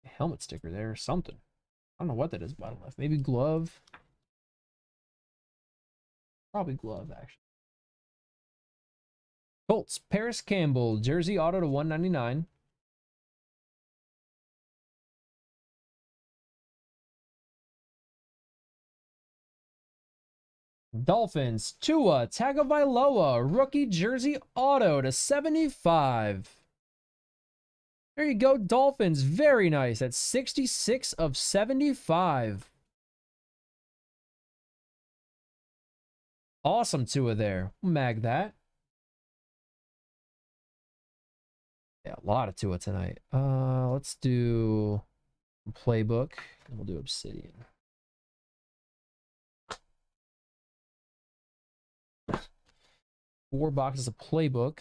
Helmet sticker there or something. I don't know what that is, bottom left. Maybe glove. Probably glove, actually. Colts, Paris Campbell, jersey auto to one ninety-nine. Dolphins, Tua Tagovailoa, rookie jersey auto to seventy-five. There you go, Dolphins. Very nice. That's sixty-six of seventy-five. Awesome Tua there. Mag that. Yeah, a lot of Tua tonight. Uh, let's do Playbook, and we'll do Obsidian. Four boxes of Playbook.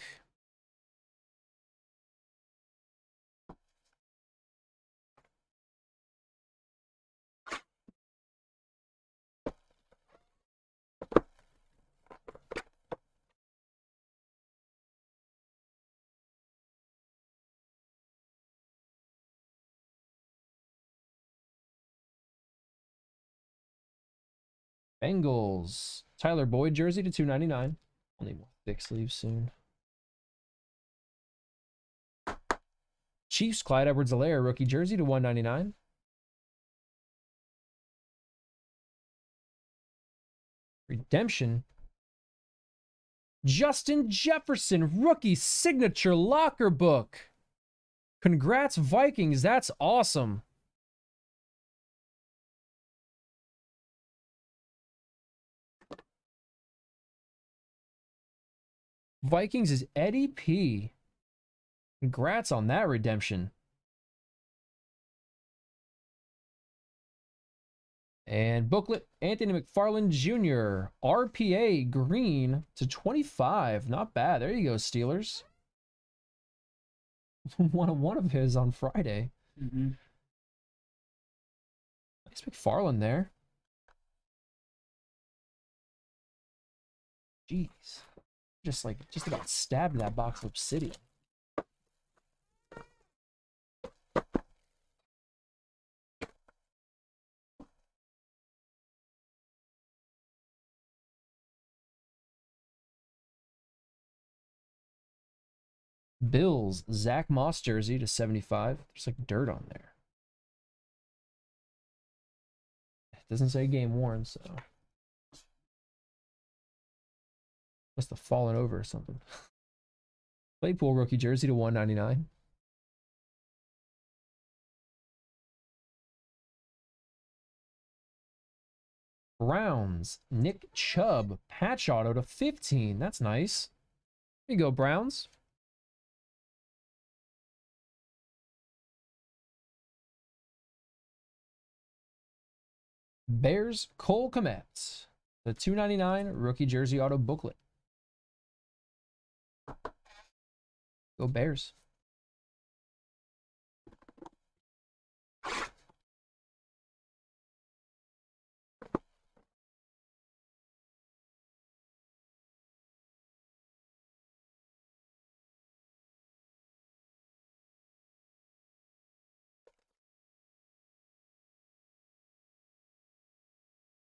Bengals, Tyler Boyd jersey to two ninety-nine. I'll need one thick sleeve soon. Chiefs, Clyde Edwards-Helaire rookie jersey to one ninety-nine. Redemption. Justin Jefferson rookie signature locker book. Congrats, Vikings. That's awesome. Vikings is Eddie P. Congrats on that redemption. And booklet, Anthony McFarland Junior R P A green to twenty-five. Not bad. There you go, Steelers. One of one of his on Friday. Mm-hmm. Nice McFarland there. Jeez. Just like, just about stabbed that box of Obsidian. Bills, Zach Moss jersey to seventy-five. There's like dirt on there. It doesn't say game worn, so. Must have fallen over or something. Claypool rookie jersey to one ninety-nine. Browns, Nick Chubb, patch auto to fifteen. That's nice. There you go, Browns. Bears, Cole Kmet, the two ninety-nine rookie jersey auto booklet. Go Bears.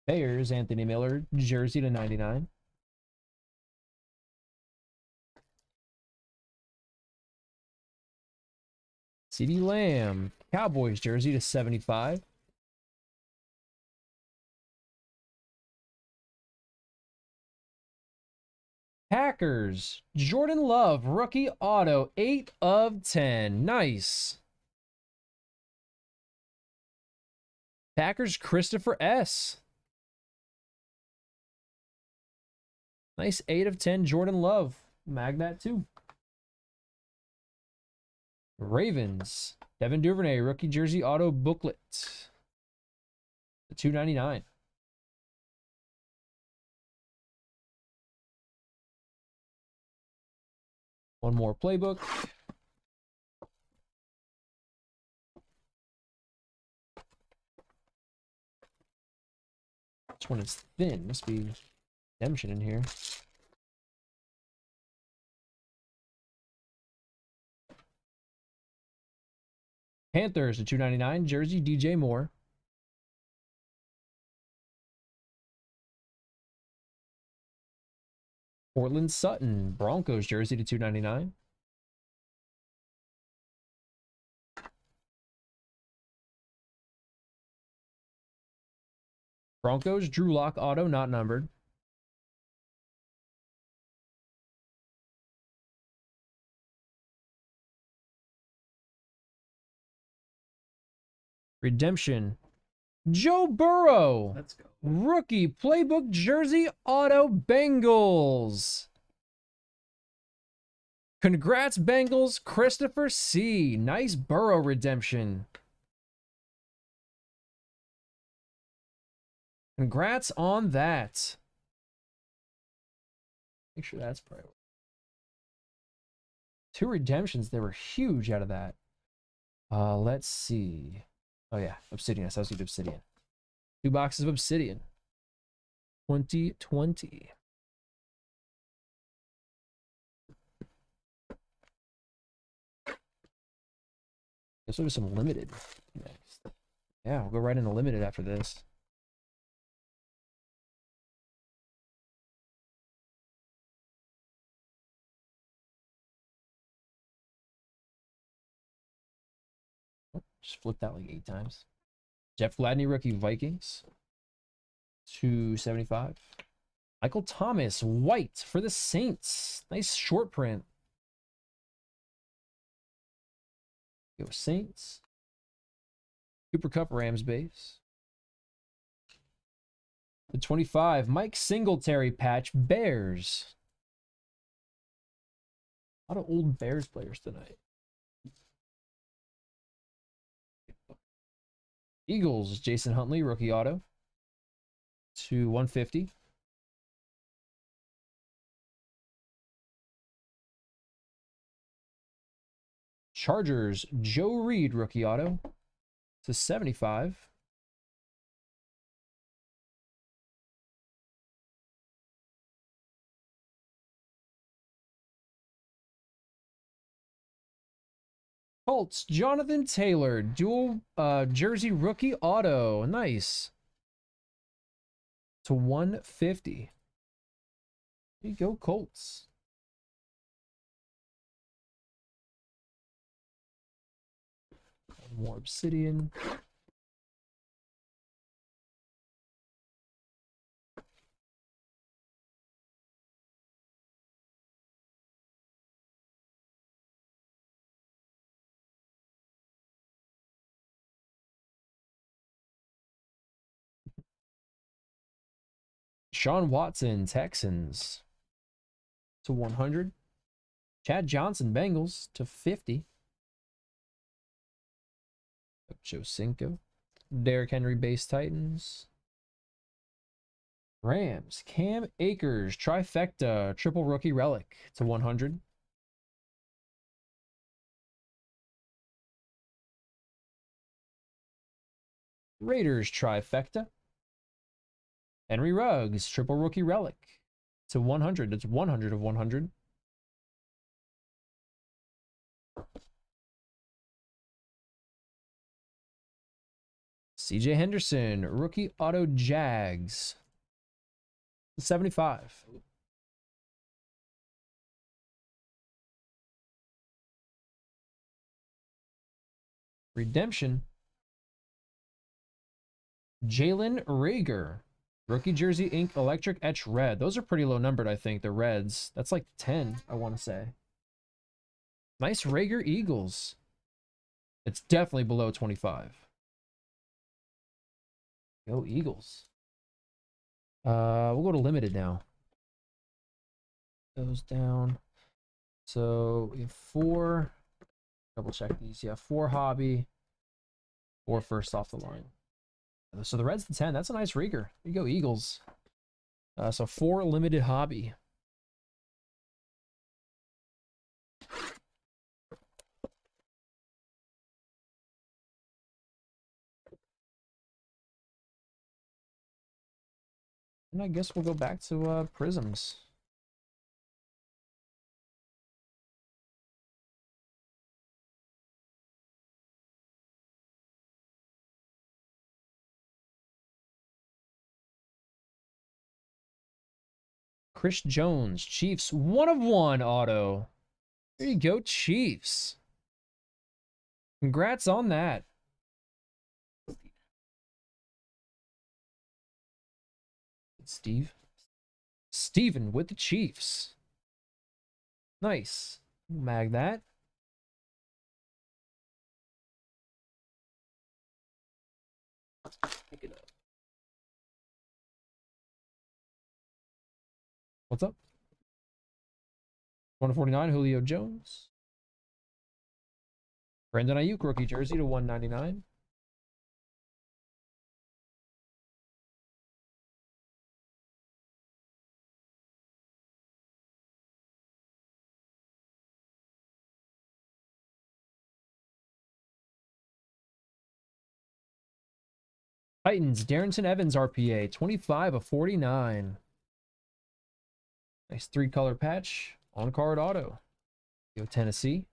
Bears, Anthony Miller, jersey to ninety-nine. CeeDee Lamb, Cowboys jersey to seventy-five. Packers, Jordan Love, rookie auto, eight of ten. Nice. Packers, Christopher S. Nice eight of ten Jordan Love. Mag that too. Ravens. Devin Duvernay, rookie jersey auto booklet. The two ninety-nine. One more playbook. This one is thin. Must be redemption in here. Panthers, the two ninety-nine jersey, D J Moore. Cortland Sutton, Broncos jersey, to two ninety-nine. Broncos, Drew Lock auto, not numbered. Redemption. Joe Burrow. Let's go. Rookie playbook jersey auto, Bengals. Congrats, Bengals. Christopher C. Nice Burrow redemption. Congrats on that. Make sure that's priority. Two redemptions. They were huge out of that. Uh, let's see. Oh yeah, Obsidian. I was going to do Obsidian. Two boxes of Obsidian. twenty twenty. This will be some limited next. Yeah, we'll go right into limited after this. Just flipped out like eight times. Jeff Gladney, rookie, Vikings. two seventy-five. Michael Thomas, white for the Saints. Nice short print. Go Saints. Cooper Cup, Rams base. The twenty-five, Mike Singletary patch, Bears. A lot of old Bears players tonight. Eagles, Jason Huntley, rookie auto, to one fifty. Chargers, Joe Reed, rookie auto, to seventy-five. Colts, Jonathan Taylor, dual uh, jersey rookie auto. Nice. To one fifty. There you go, Colts. More Obsidian. Sean Watson, Texans, to one hundred. Chad Johnson, Bengals, to fifty. Joe Cinco. Derrick Henry, base Titans. Rams, Cam Akers, trifecta, triple rookie relic to one hundred. Raiders, trifecta. Henry Ruggs, triple rookie relic to one hundred. It's one hundred of one hundred. C J Henderson, rookie auto Jags, seventy-five. Redemption. Jalen Reagor, rookie jersey ink, electric etch red. Those are pretty low numbered, I think, the reds. That's like ten, I want to say. Nice Reagor Eagles. It's definitely below twenty-five. Go Eagles. Uh, we'll go to limited now. Goes down. So we have four. Double check these. Yeah, four hobby. Four first off the line. So the red's the ten. That's a nice Reagor. There you go, Eagles. Uh, so four limited hobby. And I guess we'll go back to uh, Prisms. Chris Jones, Chiefs, one of one auto. There you go, Chiefs. Congrats on that. Steve. Steven with the Chiefs. Nice. Mag that. Pick it up. What's up? one forty-nine, Julio Jones. Brandon Ayuk, rookie jersey to one ninety-nine. Titans, Darrington Evans, R P A, twenty-five of forty-nine. Nice three-color patch, on-card auto. Go Tennessee.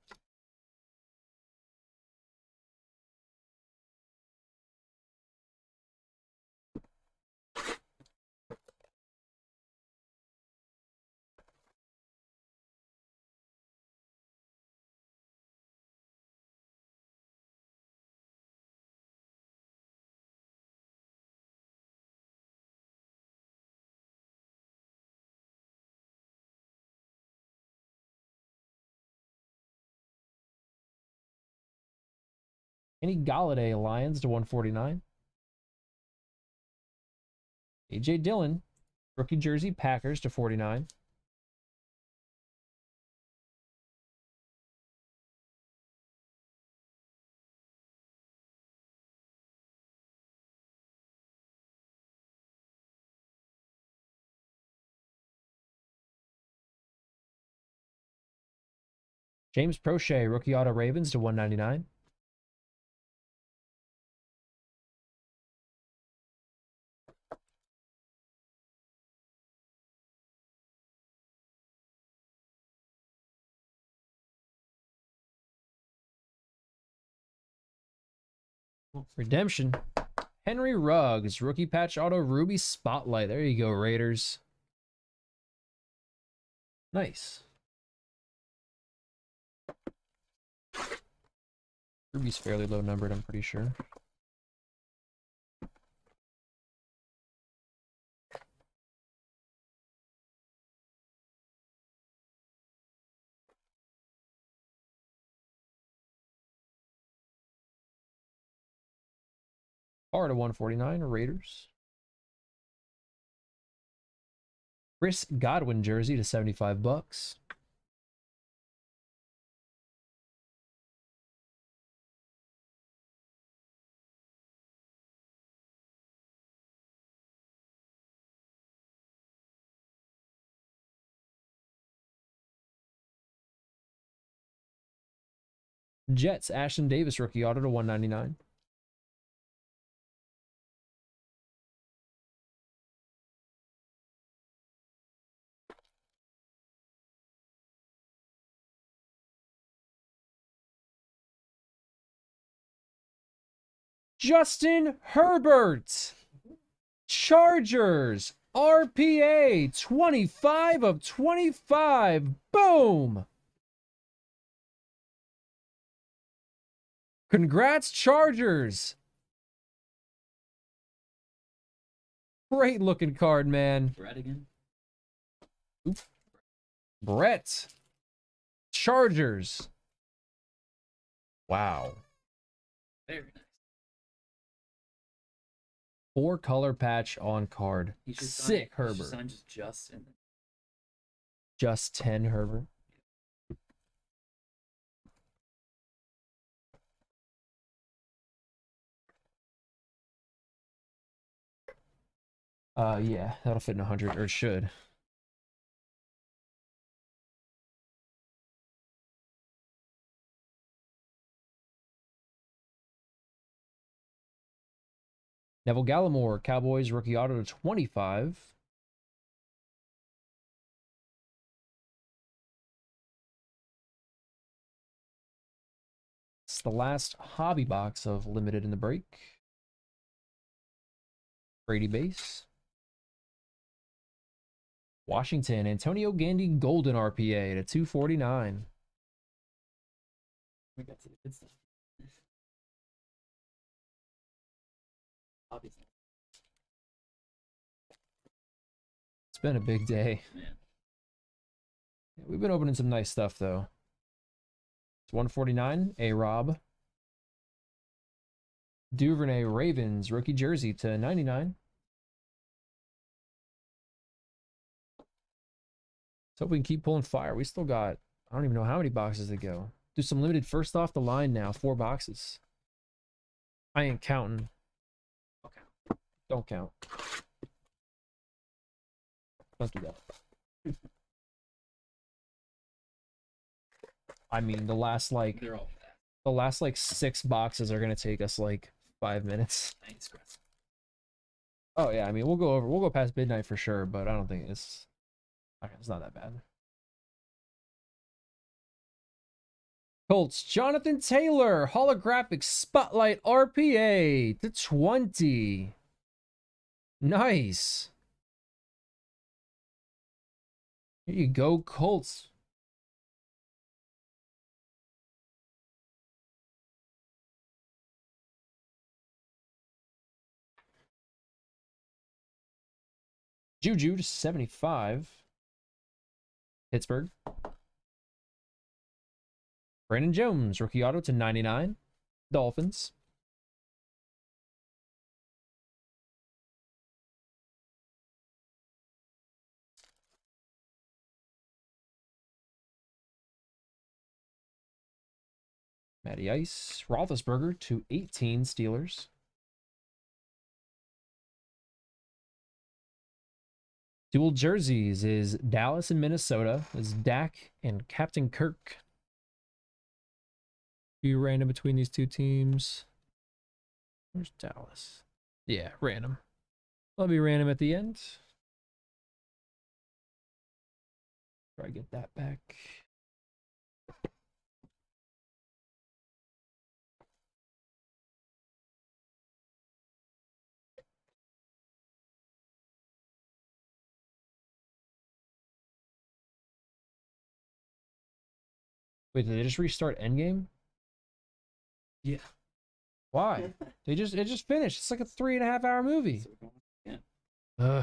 Any Galladay, Lions to one forty-nine. A J Dillon, rookie jersey, Packers to forty-nine. James Prochet, rookie auto Ravens to one ninety-nine. Redemption. Henry Ruggs, rookie patch auto Ruby Spotlight. There you go, Raiders. Nice. Ruby's fairly low numbered, I'm pretty sure. R to one forty-nine, Raiders. Chris Godwin jersey to seventy-five bucks. Jets, Ashton Davis, rookie auto to one ninety-nine. Justin Herbert, Chargers, R P A, twenty-five of twenty-five, boom. Congrats, Chargers. Great looking card, man. Brett again. Oops. Brett. Chargers. Wow. Very nice. Four color patch on card. Sick sign, Herbert. Sign just, just, in just ten Herbert. Yeah. Uh, yeah, that'll fit in a hundred, or it should. Neville Gallimore, Cowboys, rookie auto to twenty-five. It's the last hobby box of Limited in the break. Brady base. Washington, Antonio Gandy, golden R P A to two forty-nine. We got to the good stuff. Obviously. It's been a big day. Yeah. Yeah, we've been opening some nice stuff though. It's one forty-nine, A-Rob. Duvernay Ravens, rookie jersey to ninety-nine. So we can keep pulling fire. We still got, I don't even know how many boxes to go. Do some limited first off the line now, four boxes. I ain't counting. Don't count. Don't do that. I mean, the last like all the last like six boxes are gonna take us like five minutes. Thanks, Chris. Oh yeah, I mean we'll go over we'll go past midnight for sure, but I don't think it's it's not that bad. Colts, Jonathan Taylor, holographic spotlight R P A to twenty. Nice. Here you go, Colts. Juju to seventy-five. Pittsburgh. Brandon Jones, rookie auto to ninety-nine. Dolphins. Matty Ice, Roethlisberger to eighteen, Steelers. Dual jerseys is Dallas and Minnesota. Is Dak and Captain Kirk. You random between these two teams. Where's Dallas? Yeah, random. I'll be random at the end. Try to get that back. Wait, did they just restart Endgame? Yeah. Why? They just it just finished. It's like a three and a half hour movie. Yeah. Uh,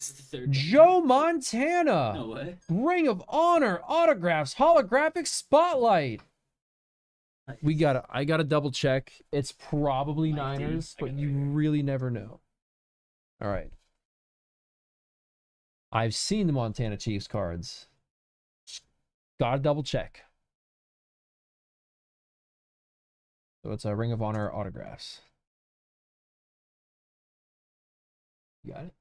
this is the third. Joe time. Montana. No way. Ring of Honor autographs holographic spotlight. Nice. We gotta. I gotta double check. It's probably I Niners, but you it. really never know. All right. I've seen the Montana Chiefs cards. Gotta double check. So it's a Ring of Honor autographs. You got it?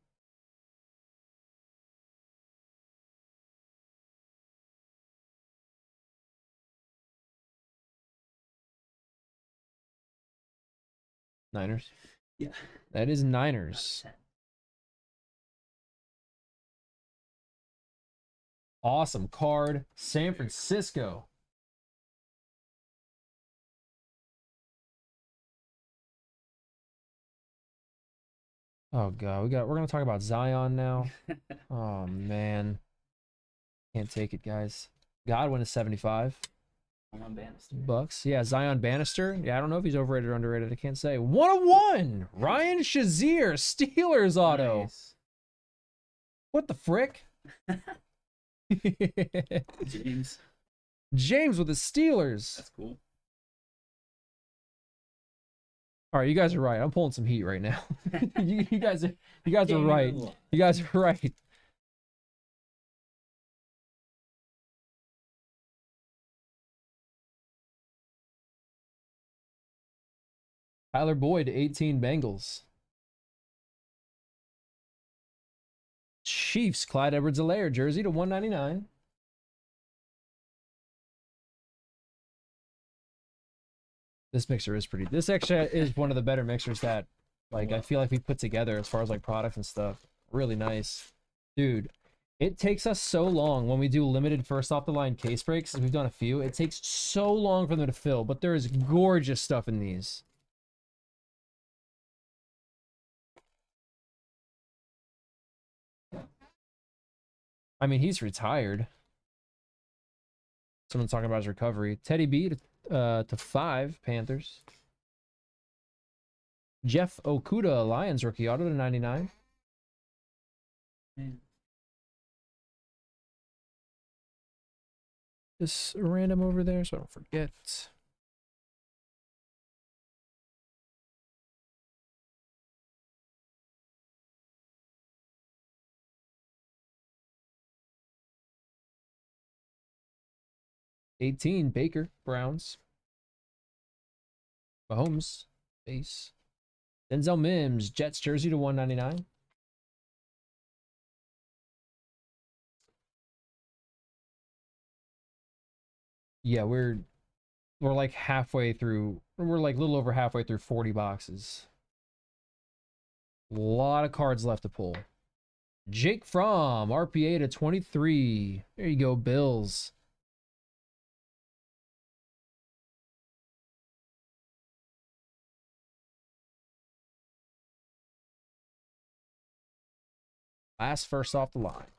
Niners? Yeah. That is Niners. Awesome card. San Francisco. Oh god, we got we're gonna talk about Zion now. Oh man. Can't take it, guys. Godwin is seventy-five. Zion Bannister. Bucks. Yeah, Zion Bannister. Yeah, I don't know if he's overrated or underrated. I can't say. one oh one! Ryan Shazier, Steelers auto. Nice. What the frick? James. James with the Steelers. That's cool. All right, you guys are right. I'm pulling some heat right now. you, you guys are, you guys are right. You guys are right. Tyler Boyd, eighteen Bengals. Chiefs, Clyde Edwards-Helaire, jersey to one ninety-nine. This mixer is pretty. This actually is one of the better mixers that, like, I feel like we put together as far as like products and stuff. Really nice, dude. It takes us so long when we do limited first off the line case breaks. We've done a few. It takes so long for them to fill, but there is gorgeous stuff in these. I mean, he's retired. Someone's talking about his recovery. Teddy B to Uh, to five, Panthers. Jeff Okuda, Lions rookie auto to ninety-nine. Man. Just random over there so I don't forget. eighteen, Baker, Browns. Mahomes, base. Denzel Mims, Jets jersey to one ninety-nine. Yeah, we're we're like halfway through. We're like a little over halfway through forty boxes. A lot of cards left to pull. Jake Fromm, R P A to twenty-three. There you go, Bills. Last first off the line.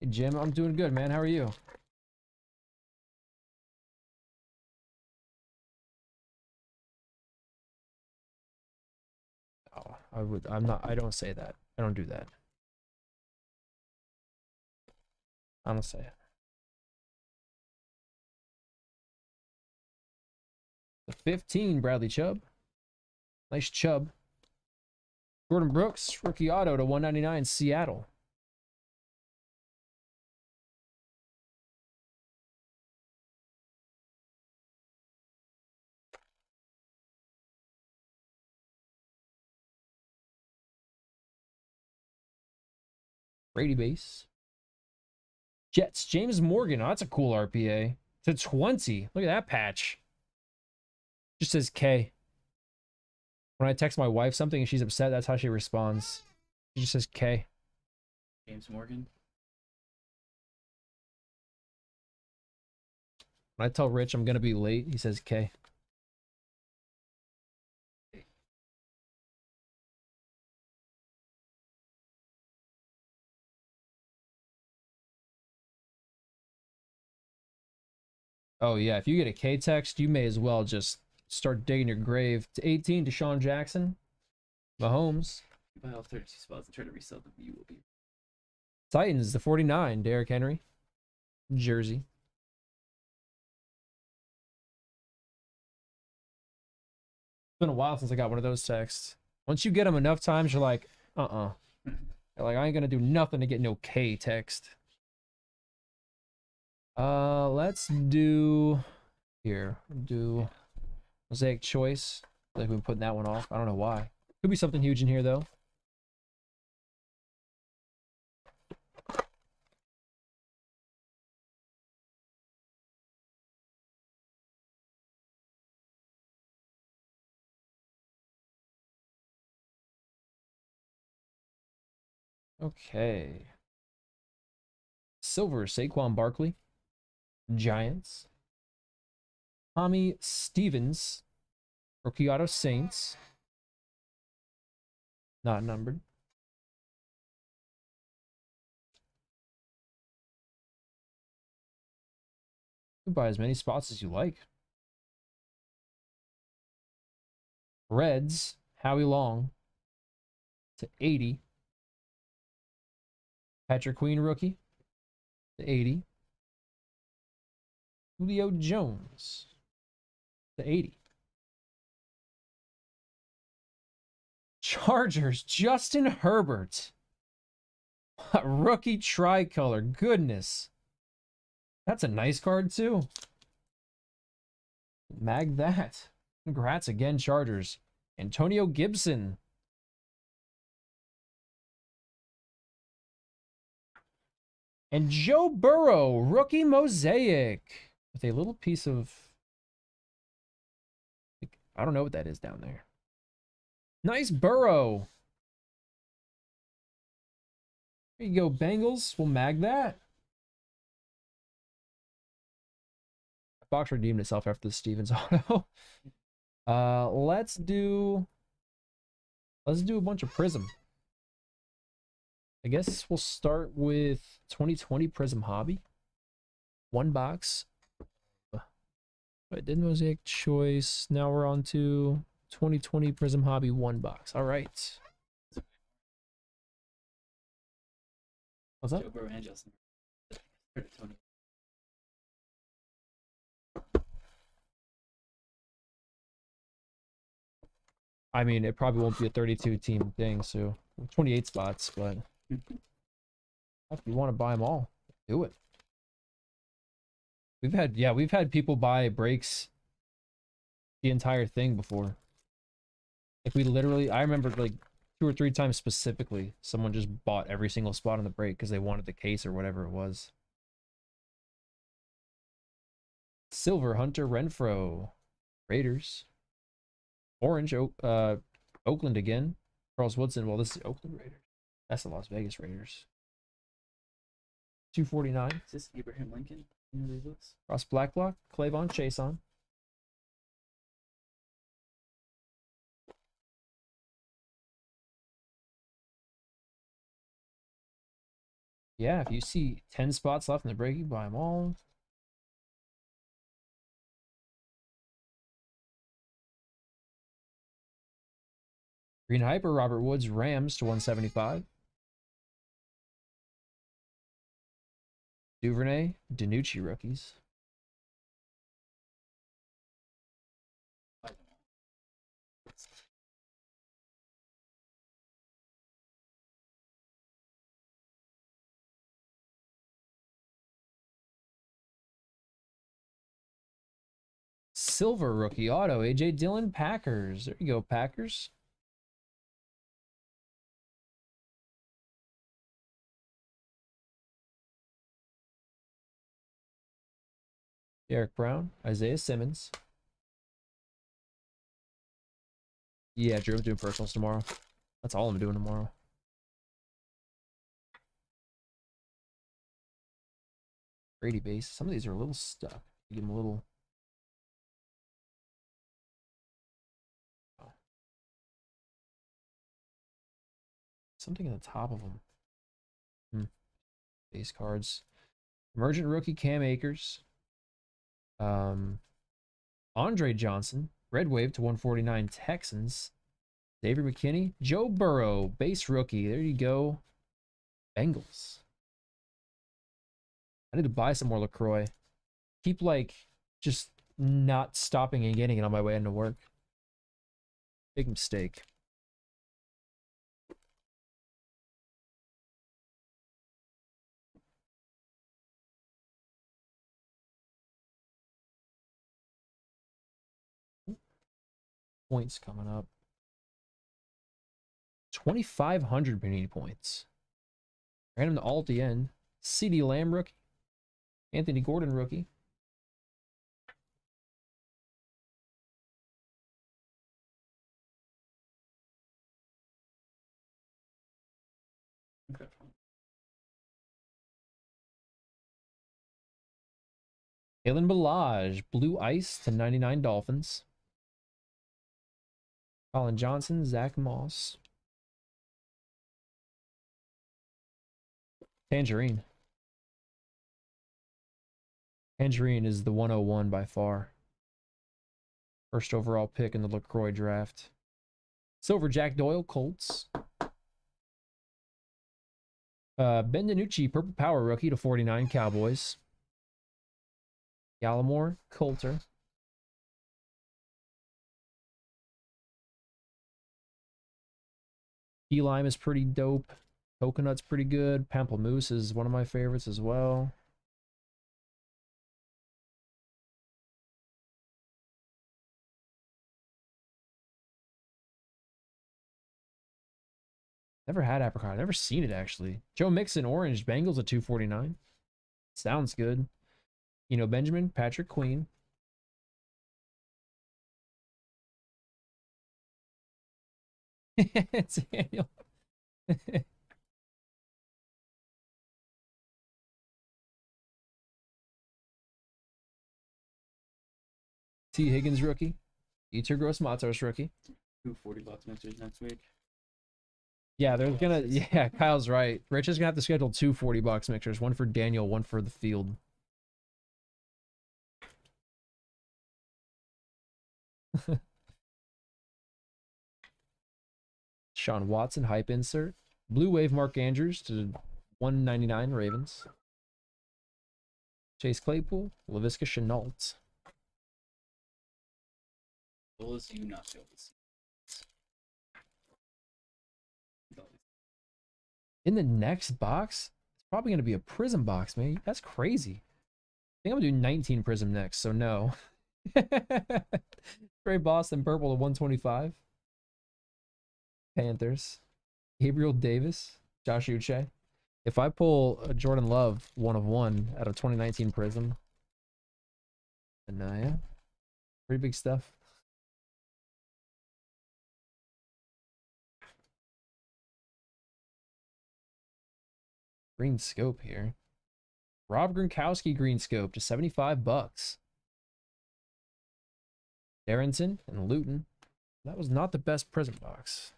Hey, Jim, I'm doing good, man. How are you? Oh, I would. I'm not. I don't say that. I don't do that. I don't say it. The fifteen, Bradley Chubb. Nice Chubb. Jordan Brooks, rookie auto to one ninety-nine, Seattle. Brady base. Jets, James Morgan. Oh, that's a cool R P A. To twenty. Look at that patch. Just says K. When I text my wife something and she's upset, that's how she responds. She just says K. James Morgan. When I tell Rich I'm going to be late, he says K. Oh, yeah. If you get a K text, you may as well just start digging your grave. To eighteen, Deshaun Jackson. Mahomes. You buy all thirty-two spots and try to resell them, you will be. Titans, the forty-nine, Derrick Henry. Jersey. It's been a while since I got one of those texts. Once you get them enough times, you're like, uh-uh. You're like, I ain't going to do nothing to get no K text. Uh, let's do... Here, do... Mosaic Choice. Like, we've been putting that one off. I don't know why. Could be something huge in here, though. Okay. Silver, Saquon Barkley, Giants. Tommy Stevens, rookie auto, Saints. Not numbered. You can buy as many spots as you like. Reds, Howie Long to eighty. Patrick Queen, rookie to eighty. Julio Jones to eighty. Chargers, Justin Herbert. Rookie tricolor. Goodness. That's a nice card, too. Mag that. Congrats again, Chargers. Antonio Gibson. And Joe Burrow, rookie mosaic. With a little piece of... Like, I don't know what that is down there. Nice Burrow. There you go, Bengals. We'll mag that. Box redeemed itself after the Stevens auto. uh, let's do... Let's do a bunch of Prism. I guess we'll start with twenty twenty Prism Hobby. One box. I did Mosaic Choice. Now we're on to twenty twenty Prism Hobby one box. All right. What's up? Joe Burrow and Justin. I mean, it probably won't be a thirty-two team thing, so twenty-eight spots, but if you want to buy them all, do it. We've had, yeah, we've had people buy breaks the entire thing before. Like, we literally, I remember like two or three times specifically, someone just bought every single spot on the break because they wanted the case or whatever it was. Silver, Hunter Renfrow, Raiders. Orange, uh, Oakland again. Charles Woodson, well, this is the Oakland Raiders. That's the Las Vegas Raiders. two forty-nine. Is this Abraham Lincoln? You know these books? Ross Blacklock, Clavon Chason. Yeah, if you see ten spots left in the break, you buy them all. Green Hyper, Robert Woods, Rams to one seventy-five. Duvernay, DiNucci rookies. Silver rookie auto, A J Dillon, Packers. There you go, Packers. Derek Brown, Isaiah Simmons. Yeah, Drew, I'm doing personals tomorrow. That's all I'm doing tomorrow. Brady base. Some of these are a little stuck. You give them a little... Oh. Something at the top of them. Hmm. Base cards. Emergent rookie Cam Akers. Um, Andre Johnson, Red Wave to one forty-nine, Texans. Xavier McKinney, Joe Burrow, base rookie. There you go, Bengals. I need to buy some more LaCroix. Keep, like, just not stopping and getting it on my way into work. Big mistake. Points coming up. twenty-five hundred Panini points. Random to all at the end. CeeDee Lamb rookie. Anthony Gordon rookie. Okay. Kalen Ballage, Blue Ice to ninety-nine Dolphins. Colin Johnson, Zach Moss. Tangerine. Tangerine is the one oh one by far. First overall pick in the LaCroix draft. Silver Jack Doyle, Colts. Uh, Ben DiNucci, Purple Power Rookie to forty-nine, Cowboys. Gallimore, Coulter. Key lime is pretty dope. Coconut's pretty good. Pamplemousse is one of my favorites as well. Never had apricot. I've never seen it, actually. Joe Mixon, orange. Bengals at two forty-nine. Sounds good. You know, Benjamin, Patrick Queen. It's Daniel. T. Higgins, rookie. Eter Gross-Matos, rookie. two forty bucks mixers next week. Yeah, they're gonna. Yeah, Kyle's right. Rich is gonna have to schedule two forty box mixers, one for Daniel, one for the field. Sean Watson, hype insert. Blue wave Mark Andrews to one ninety-nine Ravens. Chase Claypool, Laviska Shenault. Well, it's you not to in the next box, it's probably going to be a Prism box, man. That's crazy. I think I'm going to do nineteen Prism next, so no. Trey Boston, purple to one twenty-five. Panthers. Gabriel Davis. Josh Uche. If I pull a Jordan Love one of one out of twenty nineteen Prism. Anaya. Pretty big stuff. Green scope here. Rob Gronkowski green scope to seventy-five bucks. Darrington and Luton. That was not the best Prism box.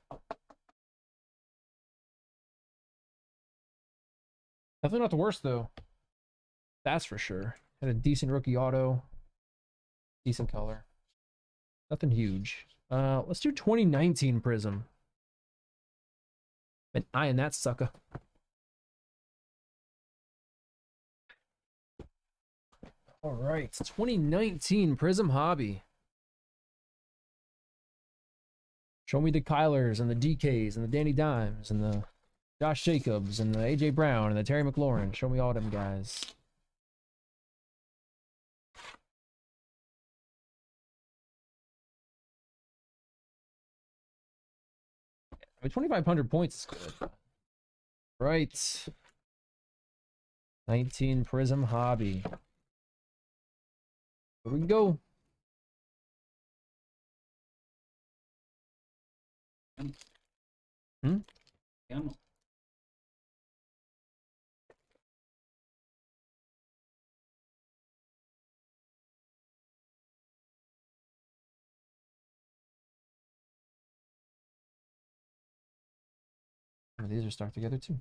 Definitely not the worst though. That's for sure. Had a decent rookie auto. Decent color. Nothing huge. Uh, let's do twenty nineteen Prism. An eye in that sucker. All right, twenty nineteen Prism Hobby. Show me the Kylers and the D Ks and the Danny Dimes and the Josh Jacobs and the A J Brown and the Terry McLaurin. Show me all them guys. I mean, twenty-five hundred points is good. Right. nineteen Prism Hobby. Here we go. Hmm? Camel. Oh, these are stuck together too.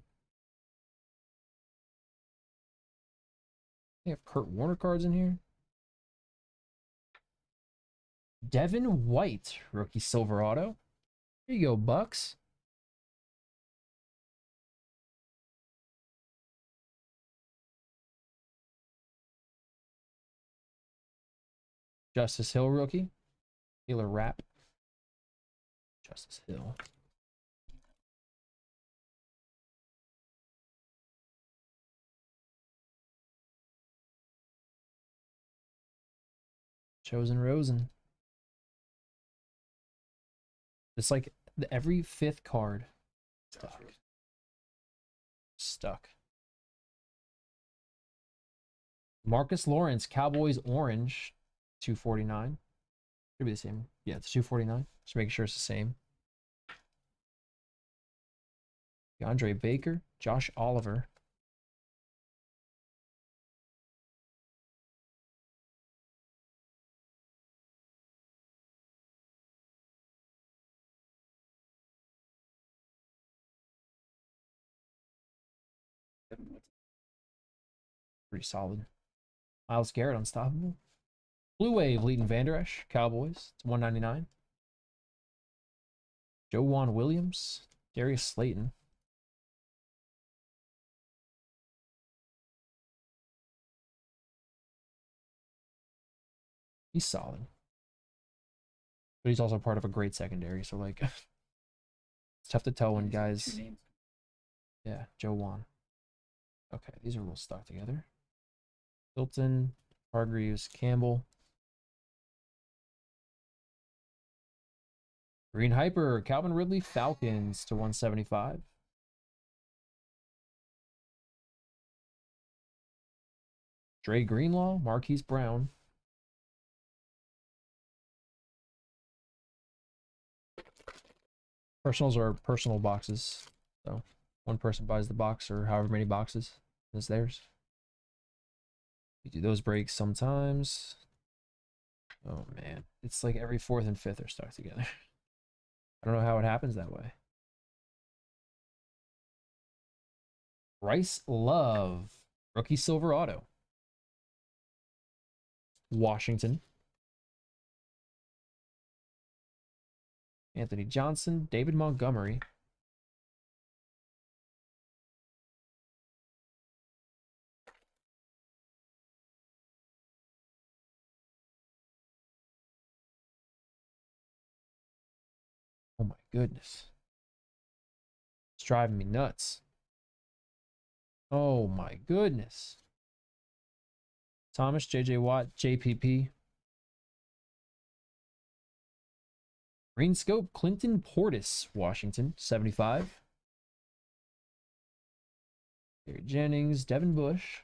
They have Kurt Warner cards in here. Devin White, rookie silver auto. Here you go, Bucks. Justice Hill, rookie. Taylor Rapp. Justice Hill. Chosen Rosen. It's like the, every fifth card stuck. Stuck. Marcus Lawrence, Cowboys orange, two forty-nine. Should be the same. Yeah, it's two forty-nine. Just making sure it's the same. DeAndre Baker, Josh Oliver. pretty solid. Myles Garrett, unstoppable. Blue Wave, Leighton Vander Esch, Cowboys, to one ninety-nine. Jowan Williams, Darius Slayton. He's solid. But he's also part of a great secondary, so like it's tough to tell when guys. Yeah, Jowan. Okay, these are a little stuck together. Hilton, Hargreaves, Campbell. Green Hyper, Calvin Ridley, Falcons to one seventy-five. Dre Greenlaw, Marquise Brown. Personals are personal boxes, so one person buys the box or however many boxes is theirs. We do those breaks sometimes. Oh man, it's like every fourth and fifth are stuck together. I don't know how it happens that way. Bryce Love, rookie silver auto. Washington. Anthony Johnson, David Montgomery. Oh my goodness. It's driving me nuts. Oh my goodness. Thomas, J J Watt, J P P. Green Scope, Clinton Portis, Washington, seventy-five. Terry Jennings, Devin Bush.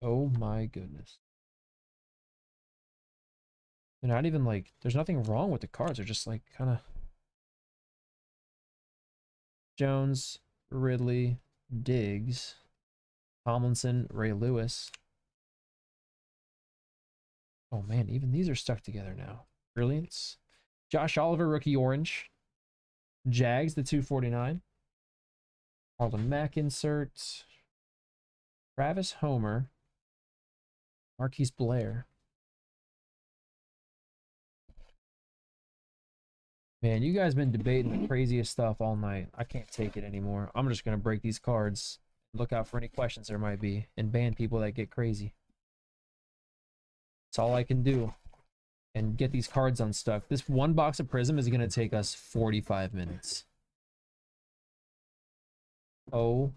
Oh my goodness. They're not even like, there's nothing wrong with the cards. They're just like kind of. Jones, Ridley, Diggs. Tomlinson, Ray Lewis. Oh man, even these are stuck together now. Brilliance. Josh Oliver, rookie orange. Jags, the two forty-nine. Marlon Mack inserts. Travis Homer. Marquise Blair. Man, you guys have been debating the craziest stuff all night. I can't take it anymore. I'm just going to break these cards. Look out for any questions there might be and ban people that get crazy. That's all I can do. And get these cards unstuck. This one box of Prism is going to take us forty-five minutes. O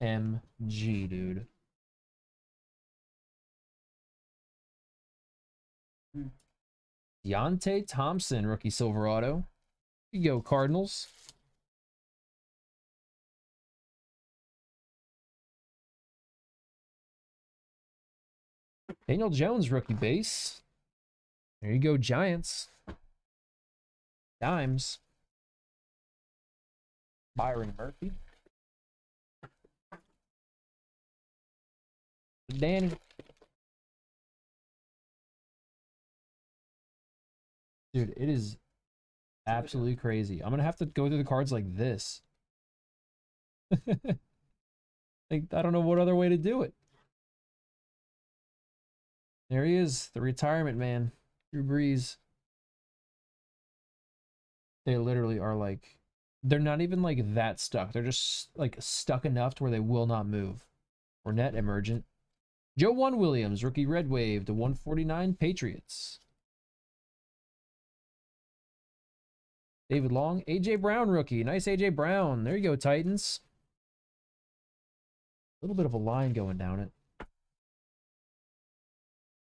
M G, dude. Deontay Thompson, rookie silver auto. Here you go, Cardinals. Daniel Jones, rookie base. There you go, Giants. Dimes. Byron Murphy. Danny. Dude, it is absolutely crazy. I'm going to have to go through the cards like this. Like, I don't know what other way to do it. There he is, the retirement man, Drew Brees. They literally are like, they're not even like that stuck. They're just like stuck enough to where they will not move. Fournette, emergent. Jowan Williams, rookie red wave to one forty-nine, Patriots. David Long, A J Brown, rookie. Nice A J Brown. There you go, Titans. A little bit of a line going down it.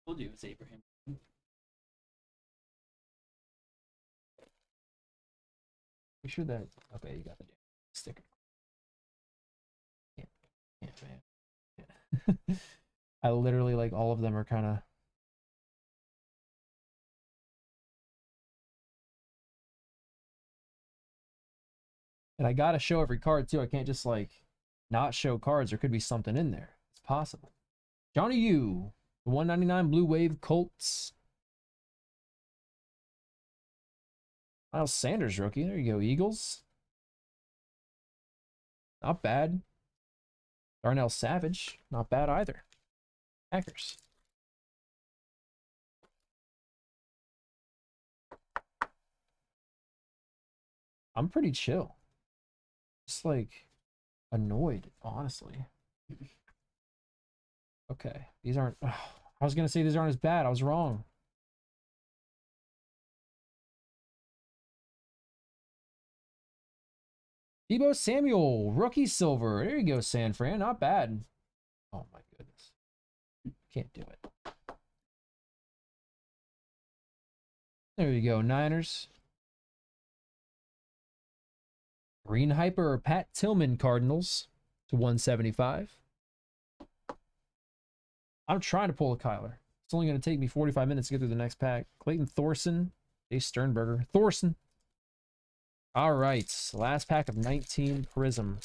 Told you it was Abraham. Make sure that okay, you got the sticker. Yeah, yeah, man. Yeah. I literally like all of them are kind of. And I gotta show every card too. I can't just like not show cards. There could be something in there. It's possible. Johnny U. The one ninety-nine Blue Wave Colts. Miles Sanders, rookie. There you go, Eagles. Not bad. Darnell Savage, not bad either. Packers. I'm pretty chill. Just like annoyed, honestly. Okay, these aren't... Oh, I was gonna say these aren't as bad. I was wrong. Deebo Samuel, rookie silver. There you go, San Fran. Not bad. Oh my goodness. Can't do it. There you go, Niners. Green Hyper, Pat Tillman, Cardinals to one seventy-five. I'm trying to pull a Kyler. It's only going to take me forty-five minutes to get through the next pack. Clayton Thorson, Jay Sternberger. Thorson. All right, last pack of nineteen Prism.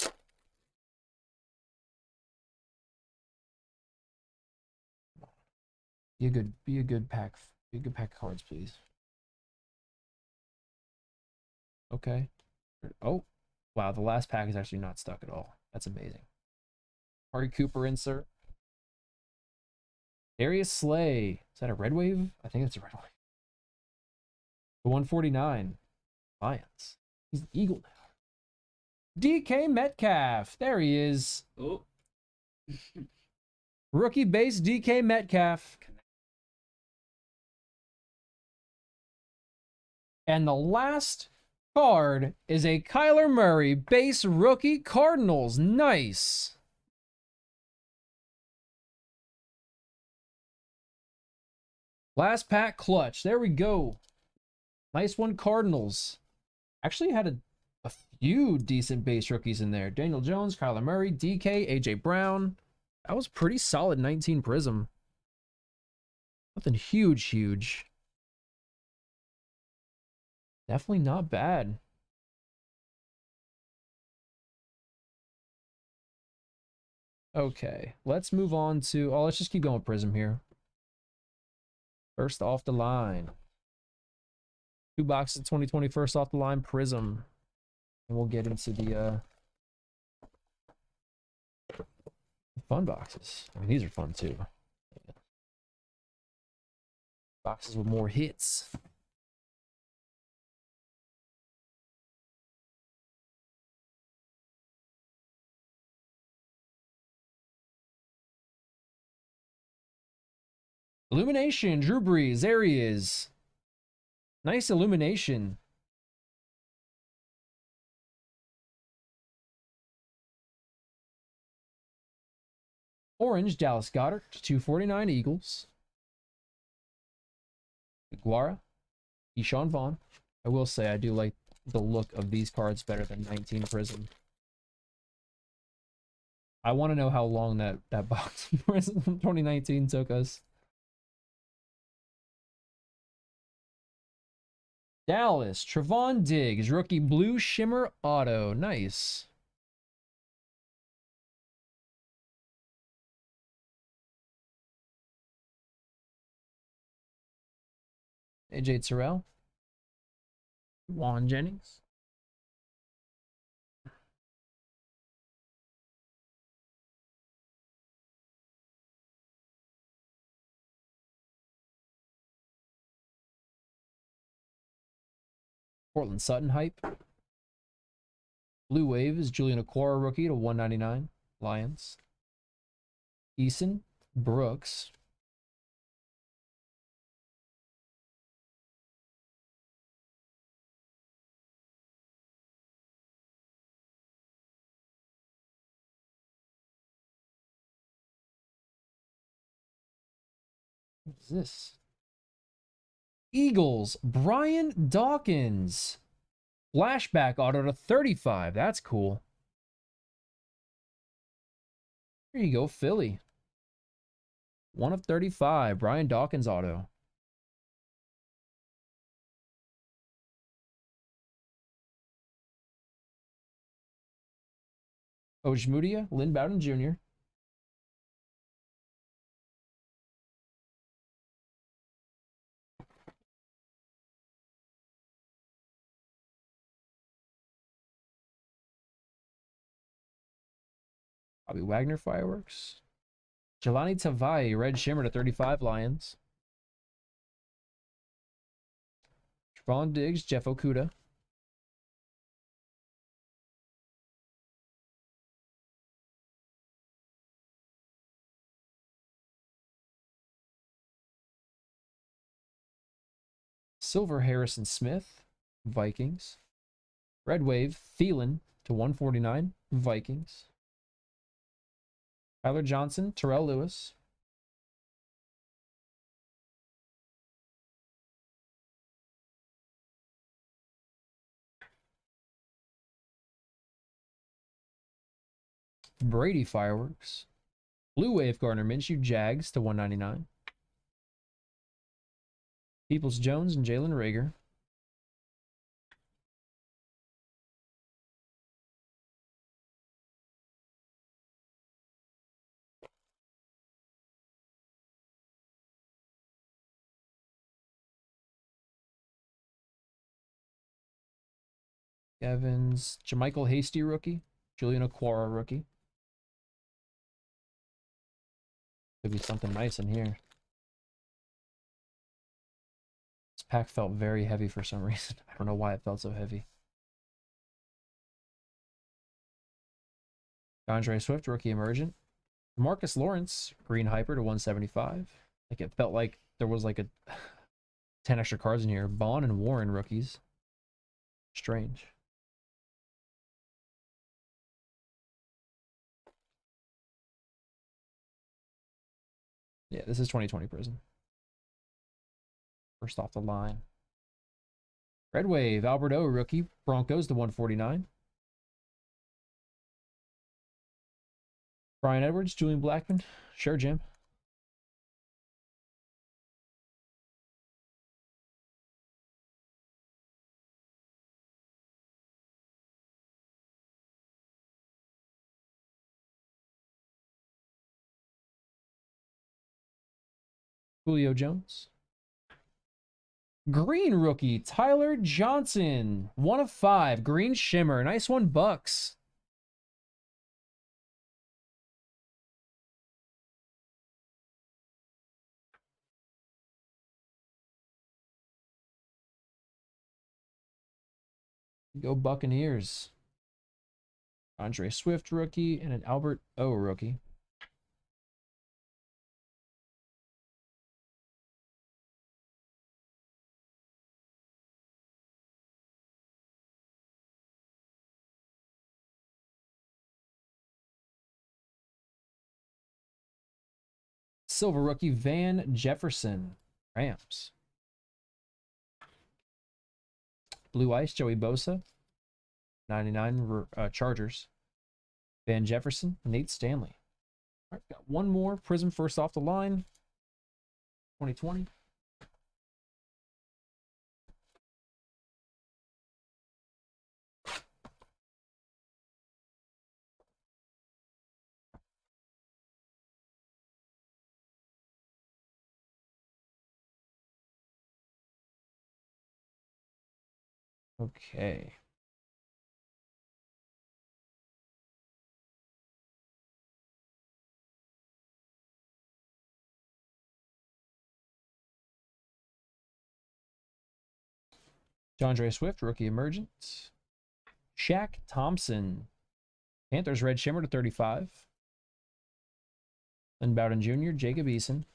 Be a good, be a good pack. Be a good pack of cards, please. Okay. Oh. Wow, the last pack is actually not stuck at all. That's amazing. Party Cooper insert. Darius Slay. Is that a red wave? I think that's a red wave. The one forty-nine. Lions. He's an Eagle now. D K Metcalf. There he is. Oh. Rookie base D K Metcalf. And the last card is a Kyler Murray base rookie Cardinals. Nice. Last pack clutch. There we go. Nice one, Cardinals. Actually had a, a few decent base rookies in there. Daniel Jones, Kyler Murray, D K, A J Brown. That was pretty solid nineteen Prism. Nothing huge, huge. Definitely not bad. Okay, let's move on to... Oh, let's just keep going with Prism here. First off the line. Two boxes of twenty twenty first off the line Prism. And we'll get into the uh, fun boxes. I mean, these are fun too. Yeah. Boxes with more hits. Illumination, Drew Brees, there he is. Nice illumination. Orange, Dallas Goedert, two forty-nine Eagles. Aguara, Keyshawn Vaughn. I will say I do like the look of these cards better than nineteen Prism. I want to know how long that, that box from twenty nineteen took us. Dallas, Trevon Diggs, rookie blue shimmer auto. Nice. A J Terrell. Juwan Jennings. Cortland Sutton hype. Blue wave is Julian Okwara, rookie to one ninety-nine. Lions. Eason Brooks. What is this? Eagles, Brian Dawkins. Flashback auto to thirty-five. That's cool. There you go, Philly. one of thirty-five, Brian Dawkins auto. Ojmudia, Lynn Bowden Junior Bobby Wagner fireworks. Jelani Tavai, red shimmer to thirty-five Lions. Javon Diggs, Jeff Okuda. Silver Harrison Smith, Vikings. Red Wave, Thielen to one forty-nine, Vikings. Tyler Johnson, Terrell Lewis. Brady fireworks. Blue Wave, Gardner Minshew, Jags to one ninety-nine. Peoples Jones and Jalen Reagor. Evans, Jermichael Hasty rookie, Julian Okwara rookie. Could be something nice in here. This pack felt very heavy for some reason. I don't know why it felt so heavy. DeAndre Swift, rookie emergent. Marcus Lawrence, green hyper to one seventy-five. Like it felt like there was like a ten extra cards in here. Bond and Warren rookies. Strange. Yeah, this is twenty twenty Prism. First off the line. Red Wave, Albert O, rookie. Broncos to one forty-nine. Brian Edwards, Julian Blackman. Sure, Jim. Julio Jones. Green rookie, Tyler Johnson. One of five. Green shimmer. Nice one, Bucks. Go Buccaneers. Andre Swift rookie and an Albert O rookie. Silver rookie, Van Jefferson, Rams. Blue Ice, Joey Bosa, ninety-nine uh, Chargers. Van Jefferson, Nate Stanley. All right, got one more Prism first off the line. twenty twenty. Okay. DeAndre Swift, rookie emergent. Shaq Thompson. Panthers red shimmer to thirty-five. Lynn Bowden Junior, Jacob Eason.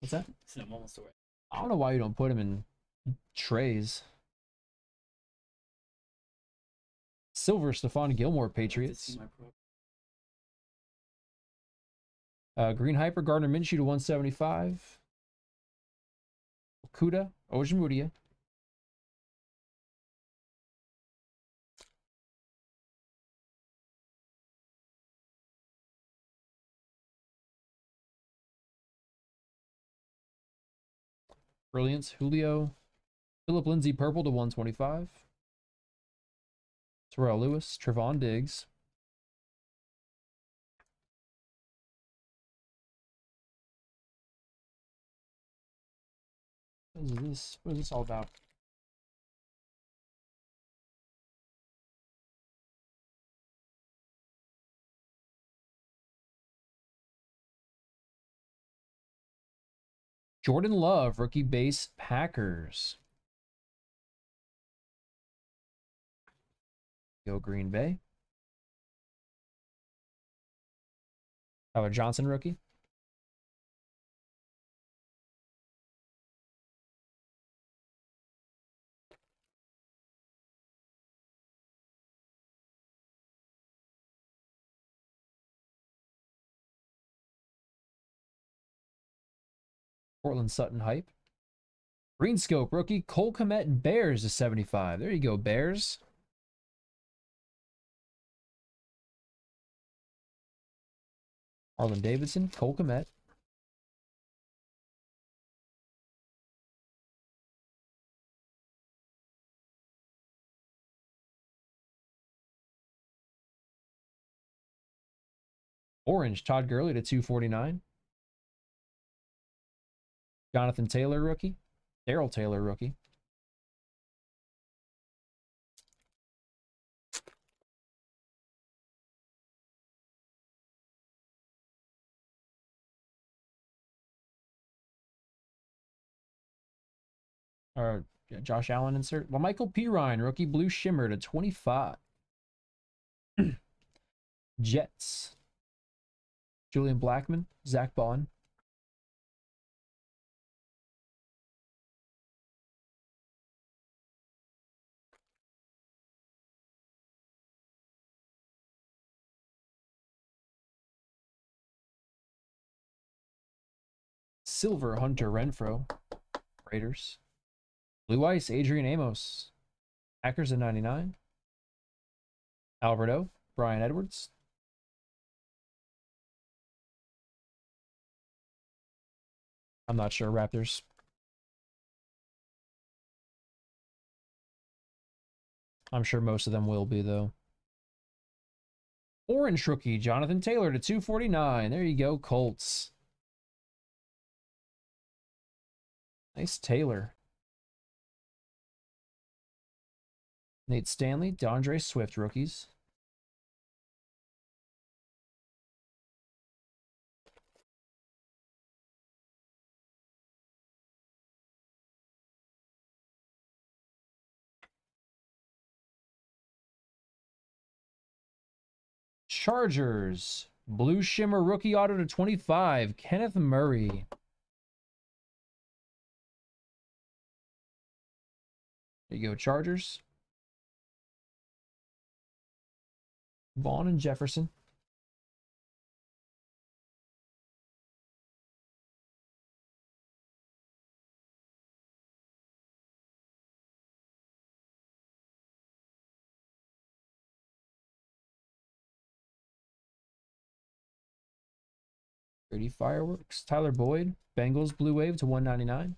What's that? I'm almost away. I don't know why you don't put them in trays. Silver Stephon Gilmore, Patriots. Uh, green hyper, Gardner Minshew to one seventy-five. Okuda, Ojemudia. Brilliance, Julio. Philip Lindsay, purple to one twenty-five. Terrell Lewis, Trevon Diggs. What is this? What is this all about? Jordan Love, rookie base Packers. Go Green Bay. Tyler Johnson, rookie. Cortland Sutton hype. Greenscope rookie Cole Kmet, Bears to seventy-five. There you go, Bears. Harlan Davidson, Cole Kmet. Orange Todd Gurley to two forty-nine. Jonathan Taylor, rookie. Darrell Taylor, rookie. Or uh, Josh Allen insert. Well, Michael Pirine, rookie blue shimmer to twenty-five. Jets. Julian Blackmon, Zach Bond. Silver Hunter Renfrow, Raiders. Blue Ice Adrian Amos, Packers at ninety-nine. Alberto Brian Edwards. I'm not sure, Raptors. I'm sure most of them will be though. Orange rookie Jonathan Taylor to two forty-nine. There you go, Colts. Nice Taylor. Nate Stanley, DeAndre Swift, rookies. Chargers, blue shimmer rookie auto to twenty-five, Kenneth Murray. There you go, Chargers. Vaughn and Jefferson. Pretty fireworks. Tyler Boyd, Bengals blue wave to one ninety-nine.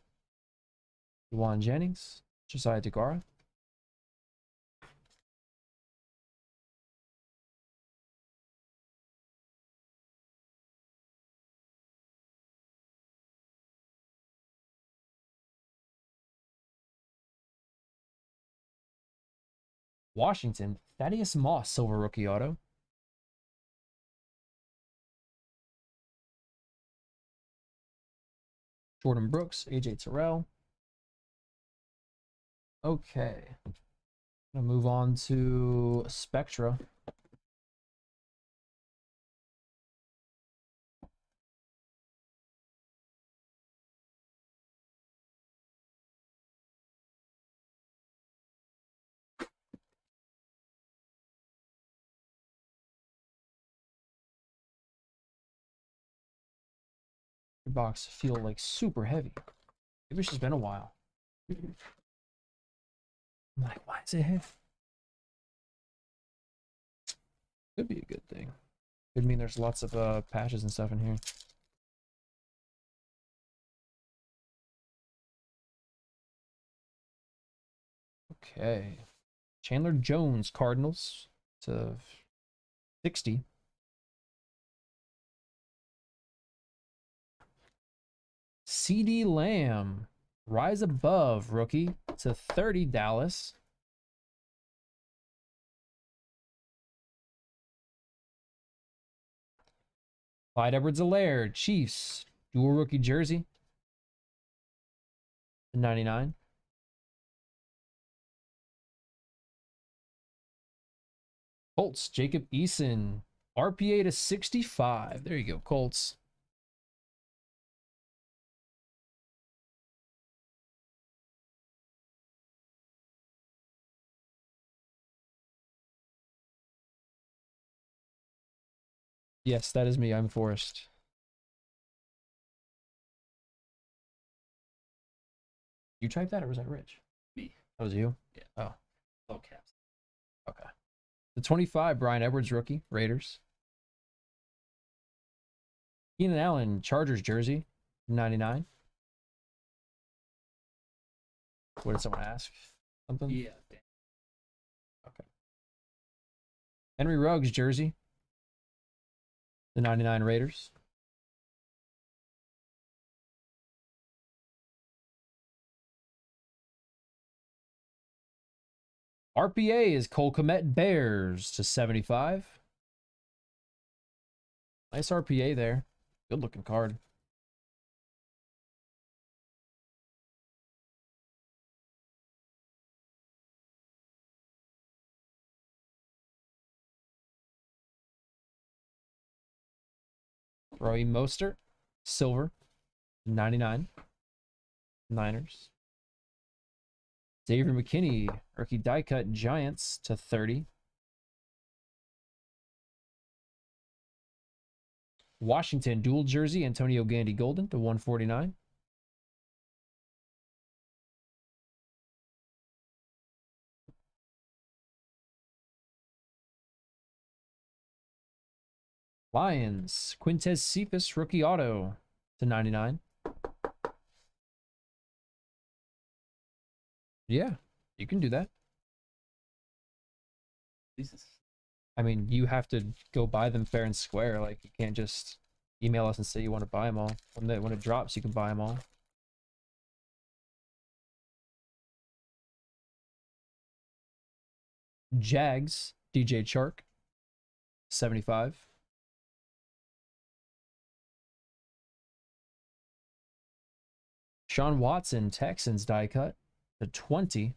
Juwan Jennings, Josiah DeGuara. Washington, Thaddeus Moss, silver rookie auto. Jordan Brooks, A J Terrell. Okay. I'm going to move on to Spectra. Box feel like super heavy. Maybe it's just been a while. I'm like, why is it heavy? Could be a good thing. Could mean there's lots of uh, patches and stuff in here. Okay. Chandler Jones, Cardinals to sixty. CeeDee Lamb, Rise Above, rookie to thirty, Dallas. Clyde Edwards-Helaire, Chiefs, dual rookie jersey. ninety-nine. Colts, Jacob Eason, R P A to sixty-five. There you go, Colts. Yes, that is me. I'm Forrest. You typed that, or was that Rich? Me. That was you? Yeah. Oh. All caps. Okay. The twenty-five, Brian Edwards, rookie, Raiders. Keenan Allen, Chargers jersey, ninety-nine. What did someone ask? Something? Yeah. Okay. Henry Ruggs, jersey, the ninety-nine Raiders. R P A is Cole Kmet, Bears to seventy-five. Nice R P A there. Good looking card. Raheem Mostert, silver, ninety-nine, Niners. Xavier McKinney, rookie die cut, Giants to thirty. Washington, dual jersey, Antonio Gandy Golden to one forty-nine. Lions, Quintez Cephas, rookie auto to ninety-nine. Yeah, you can do that. Jesus. I mean, you have to go buy them fair and square. Like, you can't just email us and say you want to buy them all. When, they, when it drops, you can buy them all. Jags, D J Chark, seventy-five. Sean Watson, Texans die cut to twenty.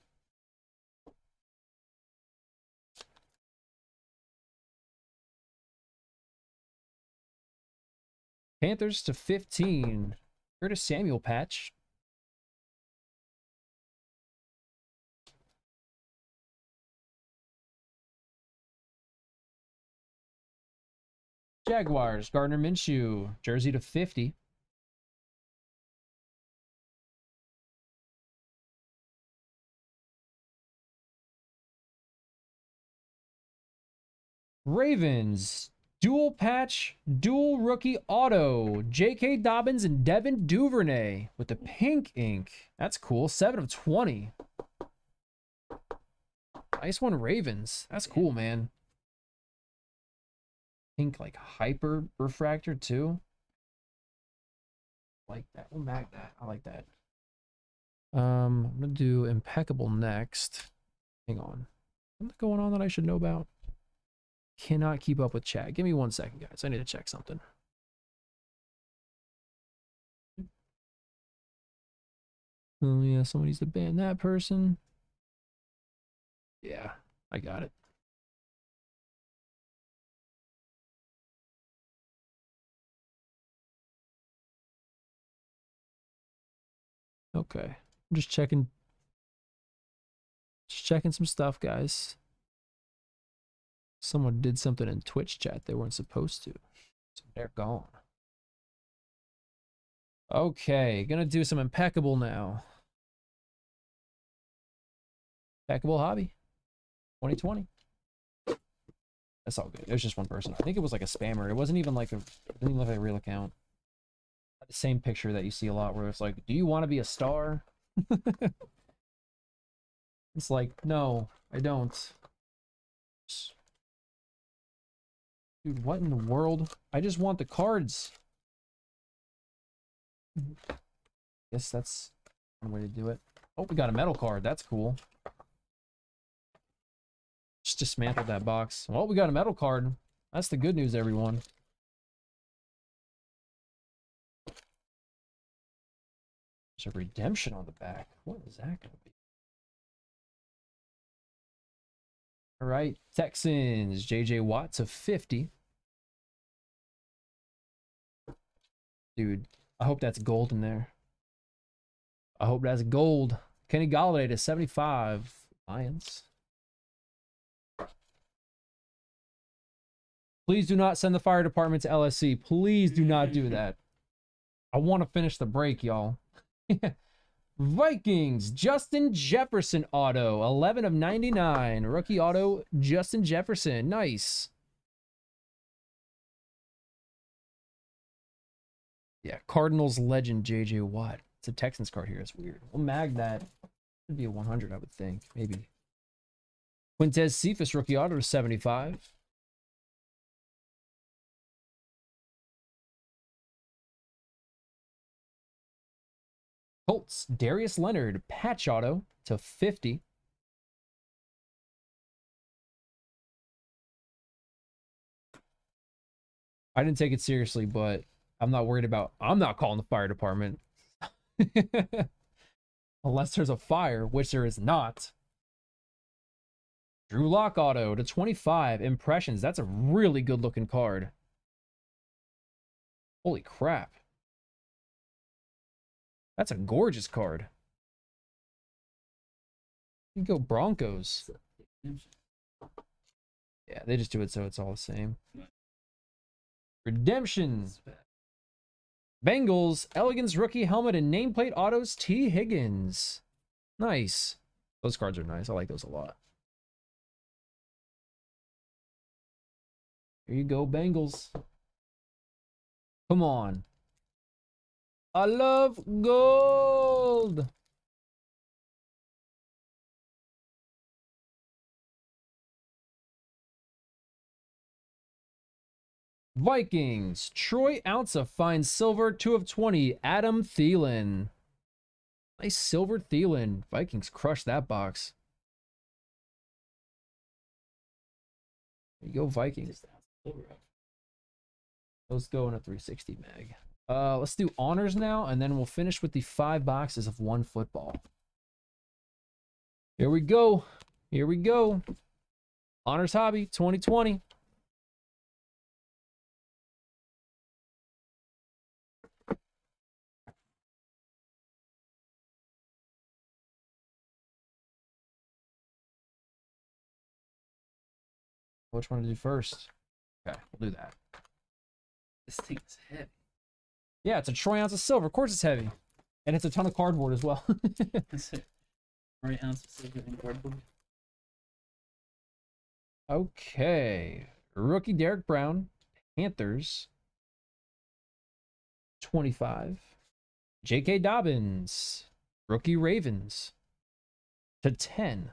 Panthers to fifteen. Curtis Samuel patch. Jaguars, Gardner Minshew, jersey to fifty. Ravens, dual patch, dual rookie auto, J K. Dobbins and Devin Duvernay with the pink ink. That's cool. seven of twenty. Nice one, Ravens. That's cool, man. Pink, like, hyper refractor, too. Like that. We'll mag that. I like that. Um, I'm going to do Impeccable next. Hang on. Something going on that I should know about? Cannot keep up with chat. Give me one second, guys. I need to check something. Oh, yeah. Somebody needs to ban that person. Yeah, I got it. Okay. I'm just checking. Just checking some stuff, guys. Someone did something in Twitch chat they weren't supposed to. So they're gone. Okay, gonna do some Impeccable now. Impeccable hobby. twenty twenty. That's all good. It was just one person. I think it was like a spammer. It wasn't even like a, it didn't even look like a real account. The same picture that you see a lot where it's like, do you want to be a star? It's like, no, I don't. Dude, what in the world? I just want the cards. Guess that's one way to do it. Oh, we got a metal card. That's cool. Just dismantled that box. Well, we got a metal card. That's the good news, everyone. It's a redemption on the back. What is that going to be? All right, Texans, J J Watt to fifty. Dude, I hope that's gold in there. I hope that's gold. Kenny Golladay to seventy-five, Lions. Please do not send the fire department to L S C. Please do not do that. I want to finish the break, y'all. Vikings, Justin Jefferson auto, eleven of ninety-nine. Rookie auto, Justin Jefferson. Nice. Yeah, Cardinals legend, J J Watt. It's a Texans card here. It's weird. We'll mag that. It'd be a one hundred, I would think. Maybe. Quintez Cephas, rookie auto to seventy-five. Colts, Darius Leonard, patch auto to fifty. I didn't take it seriously, but I'm not worried about, I'm not calling the fire department. Unless there's a fire, which there is not. Drew Lock auto to twenty-five, impressions. That's a really good looking card. Holy crap. That's a gorgeous card. You can go Broncos. Yeah, they just do it so it's all the same. Redemptions. Bengals, Elegance rookie helmet and nameplate autos, T. Higgins. Nice. Those cards are nice. I like those a lot. Here you go, Bengals. Come on. I love gold. Vikings, Troy Ounce finds silver, two of twenty, Adam Thielen. Nice silver Thielen. Vikings crush that box. There you go, Vikings. Let's go in a three sixty mag. Uh, let's do honors now, and then we'll finish with the five boxes of one football. Here we go. Here we go. Honors Hobby twenty twenty. Which one to do first? Okay, we'll do that. This thing is heavy. Yeah, it's a Troy ounce of silver. Of course it's heavy. And it's a ton of cardboard as well. Troy ounce of silver and cardboard. Okay. Rookie Derek Brown, Panthers. twenty-five. J K Dobbins, rookie Ravens. To ten.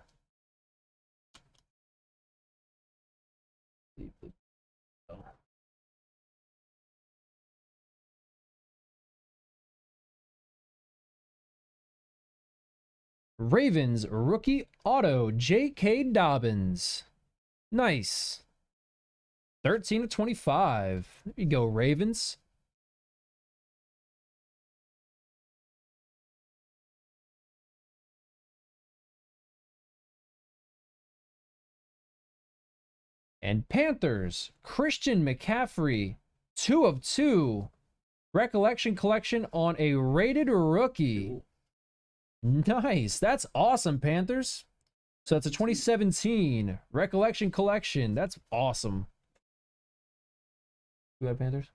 Ravens, rookie auto, J K Dobbins. Nice. thirteen to twenty-five. There you go, Ravens. And Panthers, Christian McCaffrey, two of two. Recollection collection on a rated rookie. Nice. That's awesome, Panthers. So that's a twenty seventeen Recollection collection. That's awesome. Who had Panthers?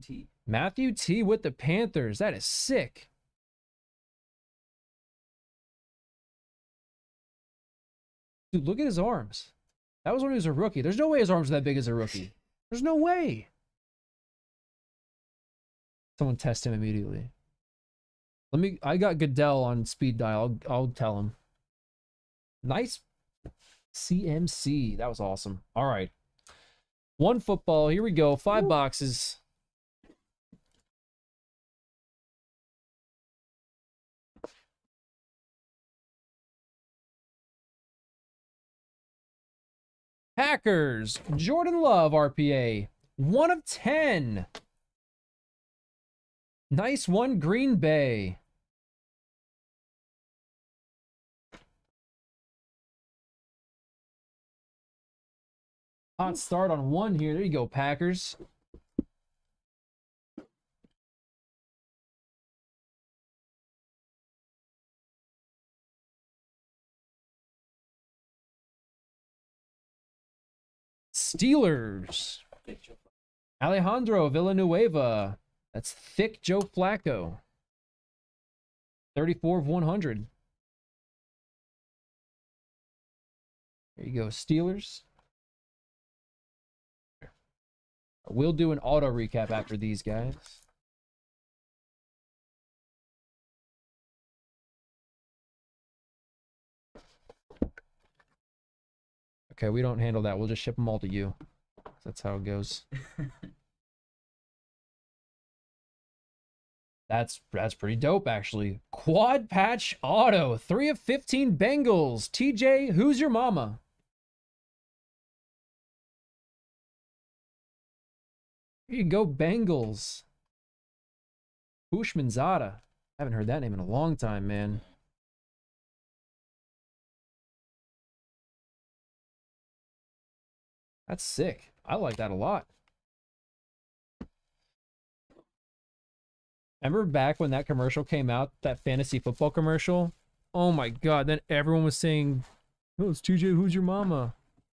T. Matthew T with the Panthers. That is sick. Dude, look at his arms. That was when he was a rookie. There's no way his arms are that big as a rookie. There's no way. Someone test him immediately. Let me, I got Goodell on speed dial. I'll, I'll tell him. Nice C M C. That was awesome. All right. One football. Here we go. Five Ooh. boxes. Packers. Jordan Love R P A. one of ten. Nice one, Green Bay. Hot start on one here. There you go, Packers. Steelers. Alejandro Villanueva. That's thick Joe Flacco. thirty-four of one hundred. There you go, Steelers. We'll do an auto recap after these guys. Okay, we don't handle that. We'll just ship them all to you. That's how it goes. That's that's pretty dope, actually. Quad patch auto, three of fifteen Bengals. T J, who's your mama? Here you go, Bengals. Hushmanzada. Haven't heard that name in a long time, man. That's sick. I like that a lot. Remember back when that commercial came out, that fantasy football commercial? Oh my God, then everyone was saying, oh, it's T J, who's your mama?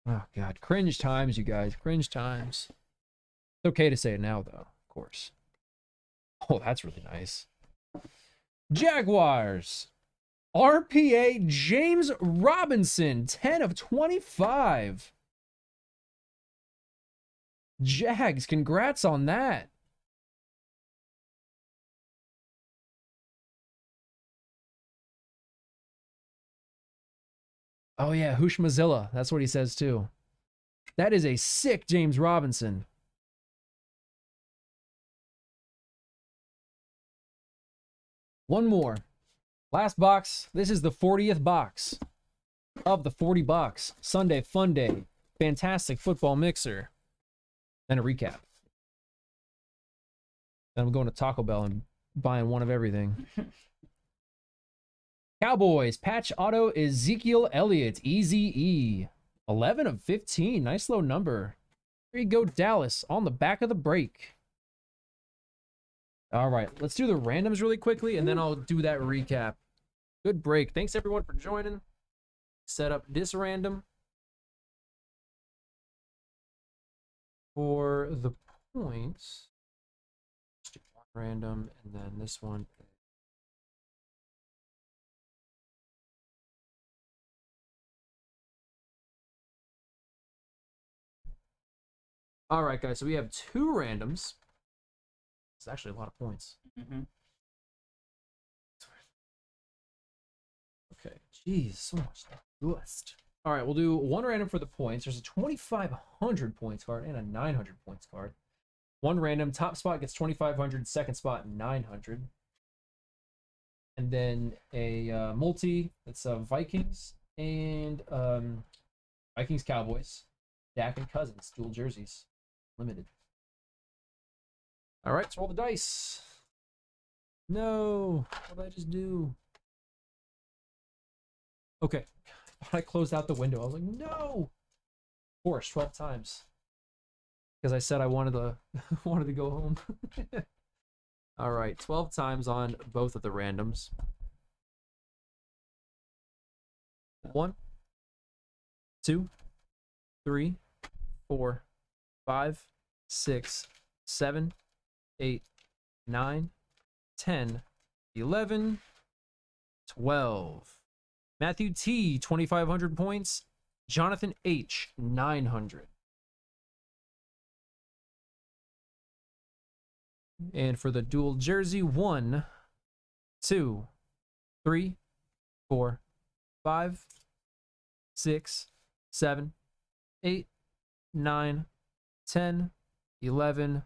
Oh God, cringe times, you guys, cringe times. It's okay to say it now, though, of course. Oh, that's really nice. Jaguars. R P A James Robinson, ten of twenty-five. Jags, congrats on that. Oh yeah, Hushmazilla. That's what he says too. That is a sick James Robinson. One more. Last box. This is the fortieth box of the forty box. Sunday Fun Day. Fantastic football mixer. Then a recap. Then I'm going to Taco Bell and buying one of everything. Cowboys, patch auto Ezekiel Elliott, E Z E. eleven of fifteen, nice low number. Here you go, Dallas, on the back of the break. All right, let's do the randoms really quickly, and then I'll do that recap. Good break. Thanks, everyone, for joining. Set up this random for the points. Just do one random, and then this one. All right, guys, so we have two randoms. It's actually a lot of points. Mm-hmm. Okay, jeez, so much list. All right, we'll do one random for the points. There's a twenty-five hundred points card and a nine hundred points card. One random, top spot gets twenty-five hundred, second spot nine hundred. And then a uh, multi, that's uh, Vikings and um, Vikings Cowboys. Dak and Cousins, dual jerseys. Limited. All right, let's roll the dice. No, what did I just do? Okay, I closed out the window. I was like, no. Of course, twelve times, because I said I wanted to wanted to go home. All right, twelve times on both of the randoms. One, two, three, four, five, six, seven. eight, nine, ten, eleven, twelve. Matthew T, twenty-five hundred points. Jonathan H, nine hundred. And for the dual jersey, one, two, three, four, five, six, seven, eight, nine, ten, eleven.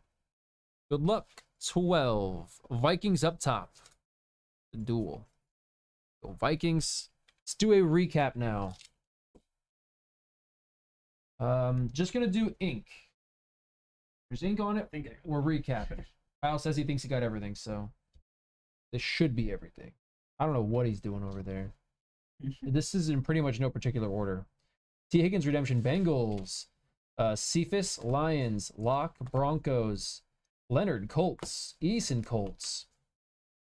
Good luck. twelve. Vikings up top. The duel. Go Vikings. Let's do a recap now. Um, just going to do ink. There's ink on it. We're recapping. Kyle says he thinks he got everything, so this should be everything. I don't know what he's doing over there. This is in pretty much no particular order. T. Higgins, Redemption, Bengals. Uh, Cephas, Lions. Locke, Broncos. Leonard, Colts. Eason, Colts.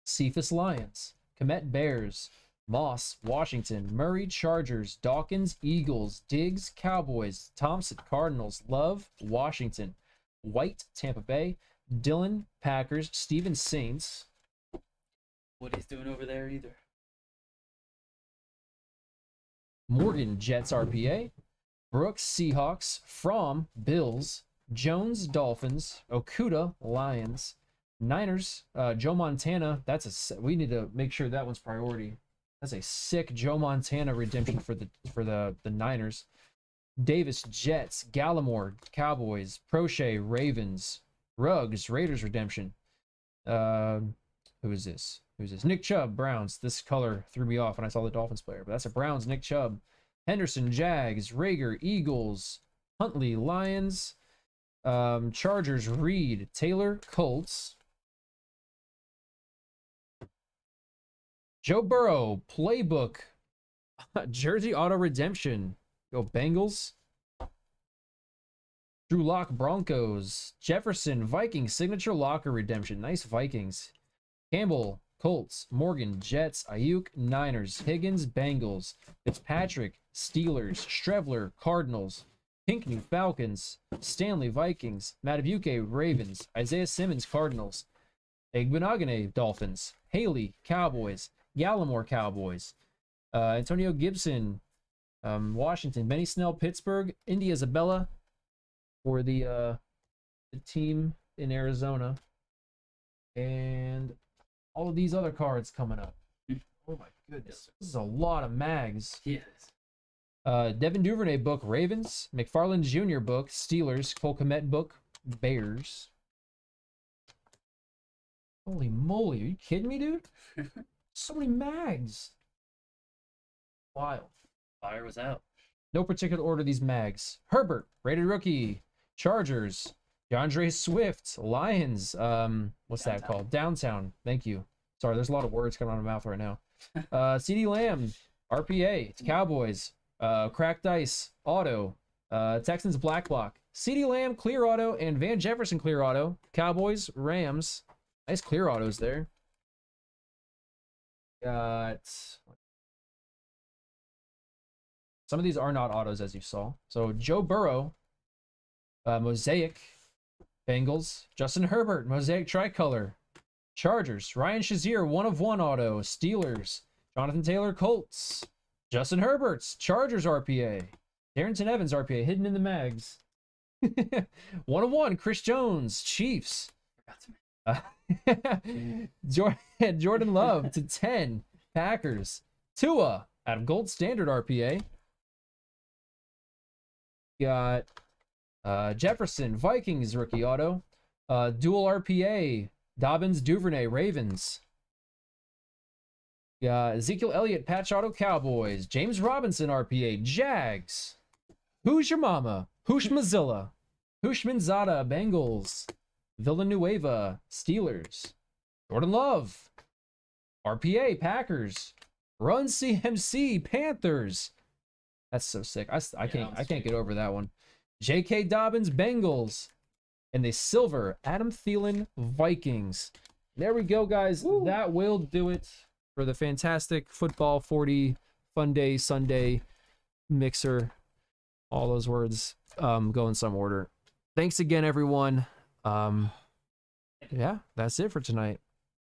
Cephas, Lions. Komet, Bears. Moss, Washington. Murray, Chargers. Dawkins, Eagles. Diggs, Cowboys. Thompson, Cardinals. Love, Washington. White, Tampa Bay. Dylan, Packers. Steven, Saints. What he's doing over there either. Morgan, Jets, R P A. Brooks, Seahawks. Fromm, Bills. Jones, Dolphins. Okuda, Lions. Niners, uh, Joe Montana. That's a, we need to make sure that one's priority. That's a sick Joe Montana redemption for the for the the Niners. Davis, Jets. Gallimore, Cowboys. Prochet, Ravens. Ruggs, Raiders redemption. Uh, who is this? Who's this? Nick Chubb, Browns. This color threw me off when I saw the Dolphins player, but that's a Browns, Nick Chubb. Henderson, Jags. Rager, Eagles. Huntley, Lions. Um, Chargers, Reed. Taylor, Colts. Joe Burrow, Playbook. Jersey Auto Redemption. Go Bengals. Drew Lock, Broncos. Jefferson, Vikings. Signature Locker redemption. Nice Vikings. Campbell, Colts. Morgan, Jets. Ayuk, Niners. Higgins, Bengals. Fitzpatrick, Steelers. Strevler, Cardinals. Pinkney, Falcons. Stanley, Vikings. Matabuke, Ravens. Isaiah Simmons, Cardinals. Egbenogane, Dolphins. Haley, Cowboys. Gallimore, Cowboys. Uh, Antonio Gibson, um, Washington. Benny Snell, Pittsburgh. Indy Isabella for the, uh, the team in Arizona. And all of these other cards coming up. Oh my goodness. This is a lot of mags. Yes. Uh, Devin Duvernay book, Ravens. McFarland Junior book, Steelers. Cole Kmet book, Bears. Holy moly, are you kidding me, dude? So many mags. Wild. Fire was out. No particular order, these mags. Herbert, rated rookie. Chargers. DeAndre Swift, Lions. Um, what's Downtown. that called? Downtown. Thank you. Sorry, there's a lot of words coming out of my mouth right now. Uh, C D Lamb, R P A, Cowboys, uh, Cracked Ice, Auto, uh, Texans, Black Block, C D Lamb, Clear Auto, and Van Jefferson, Clear Auto, Cowboys, Rams. Nice clear autos there. Got some of these are not autos, as you saw. So Joe Burrow, uh, Mosaic. Bengals, Justin Herbert, Mosaic Tricolor. Chargers, Ryan Shazier, one of one auto. Steelers, Jonathan Taylor, Colts. Justin Herbert's, Chargers R P A. Darrington Evans R P A, hidden in the mags. One of one, Chris Jones, Chiefs. Uh, Jordan Love to ten, Packers. Tua, out of Gold Standard R P A. Got... Uh, Jefferson, Vikings, rookie auto. Uh, dual R P A, Dobbins, Duvernay, Ravens. Uh, Ezekiel Elliott, patch auto, Cowboys. James Robinson, R P A, Jags. Who's your mama? Hushmazilla. Hushmanzada, Bengals. Villanueva, Steelers. Jordan Love, R P A, Packers. Run C M C, Panthers. That's so sick. I, I can't, I can't get over that one. J K. Dobbins, Bengals, and the silver, Adam Thielen, Vikings. There we go, guys. Woo. That will do it for the fantastic Football forty Fun Day Sunday Mixer. All those words um, go in some order. Thanks again, everyone. Um, yeah, that's it for tonight.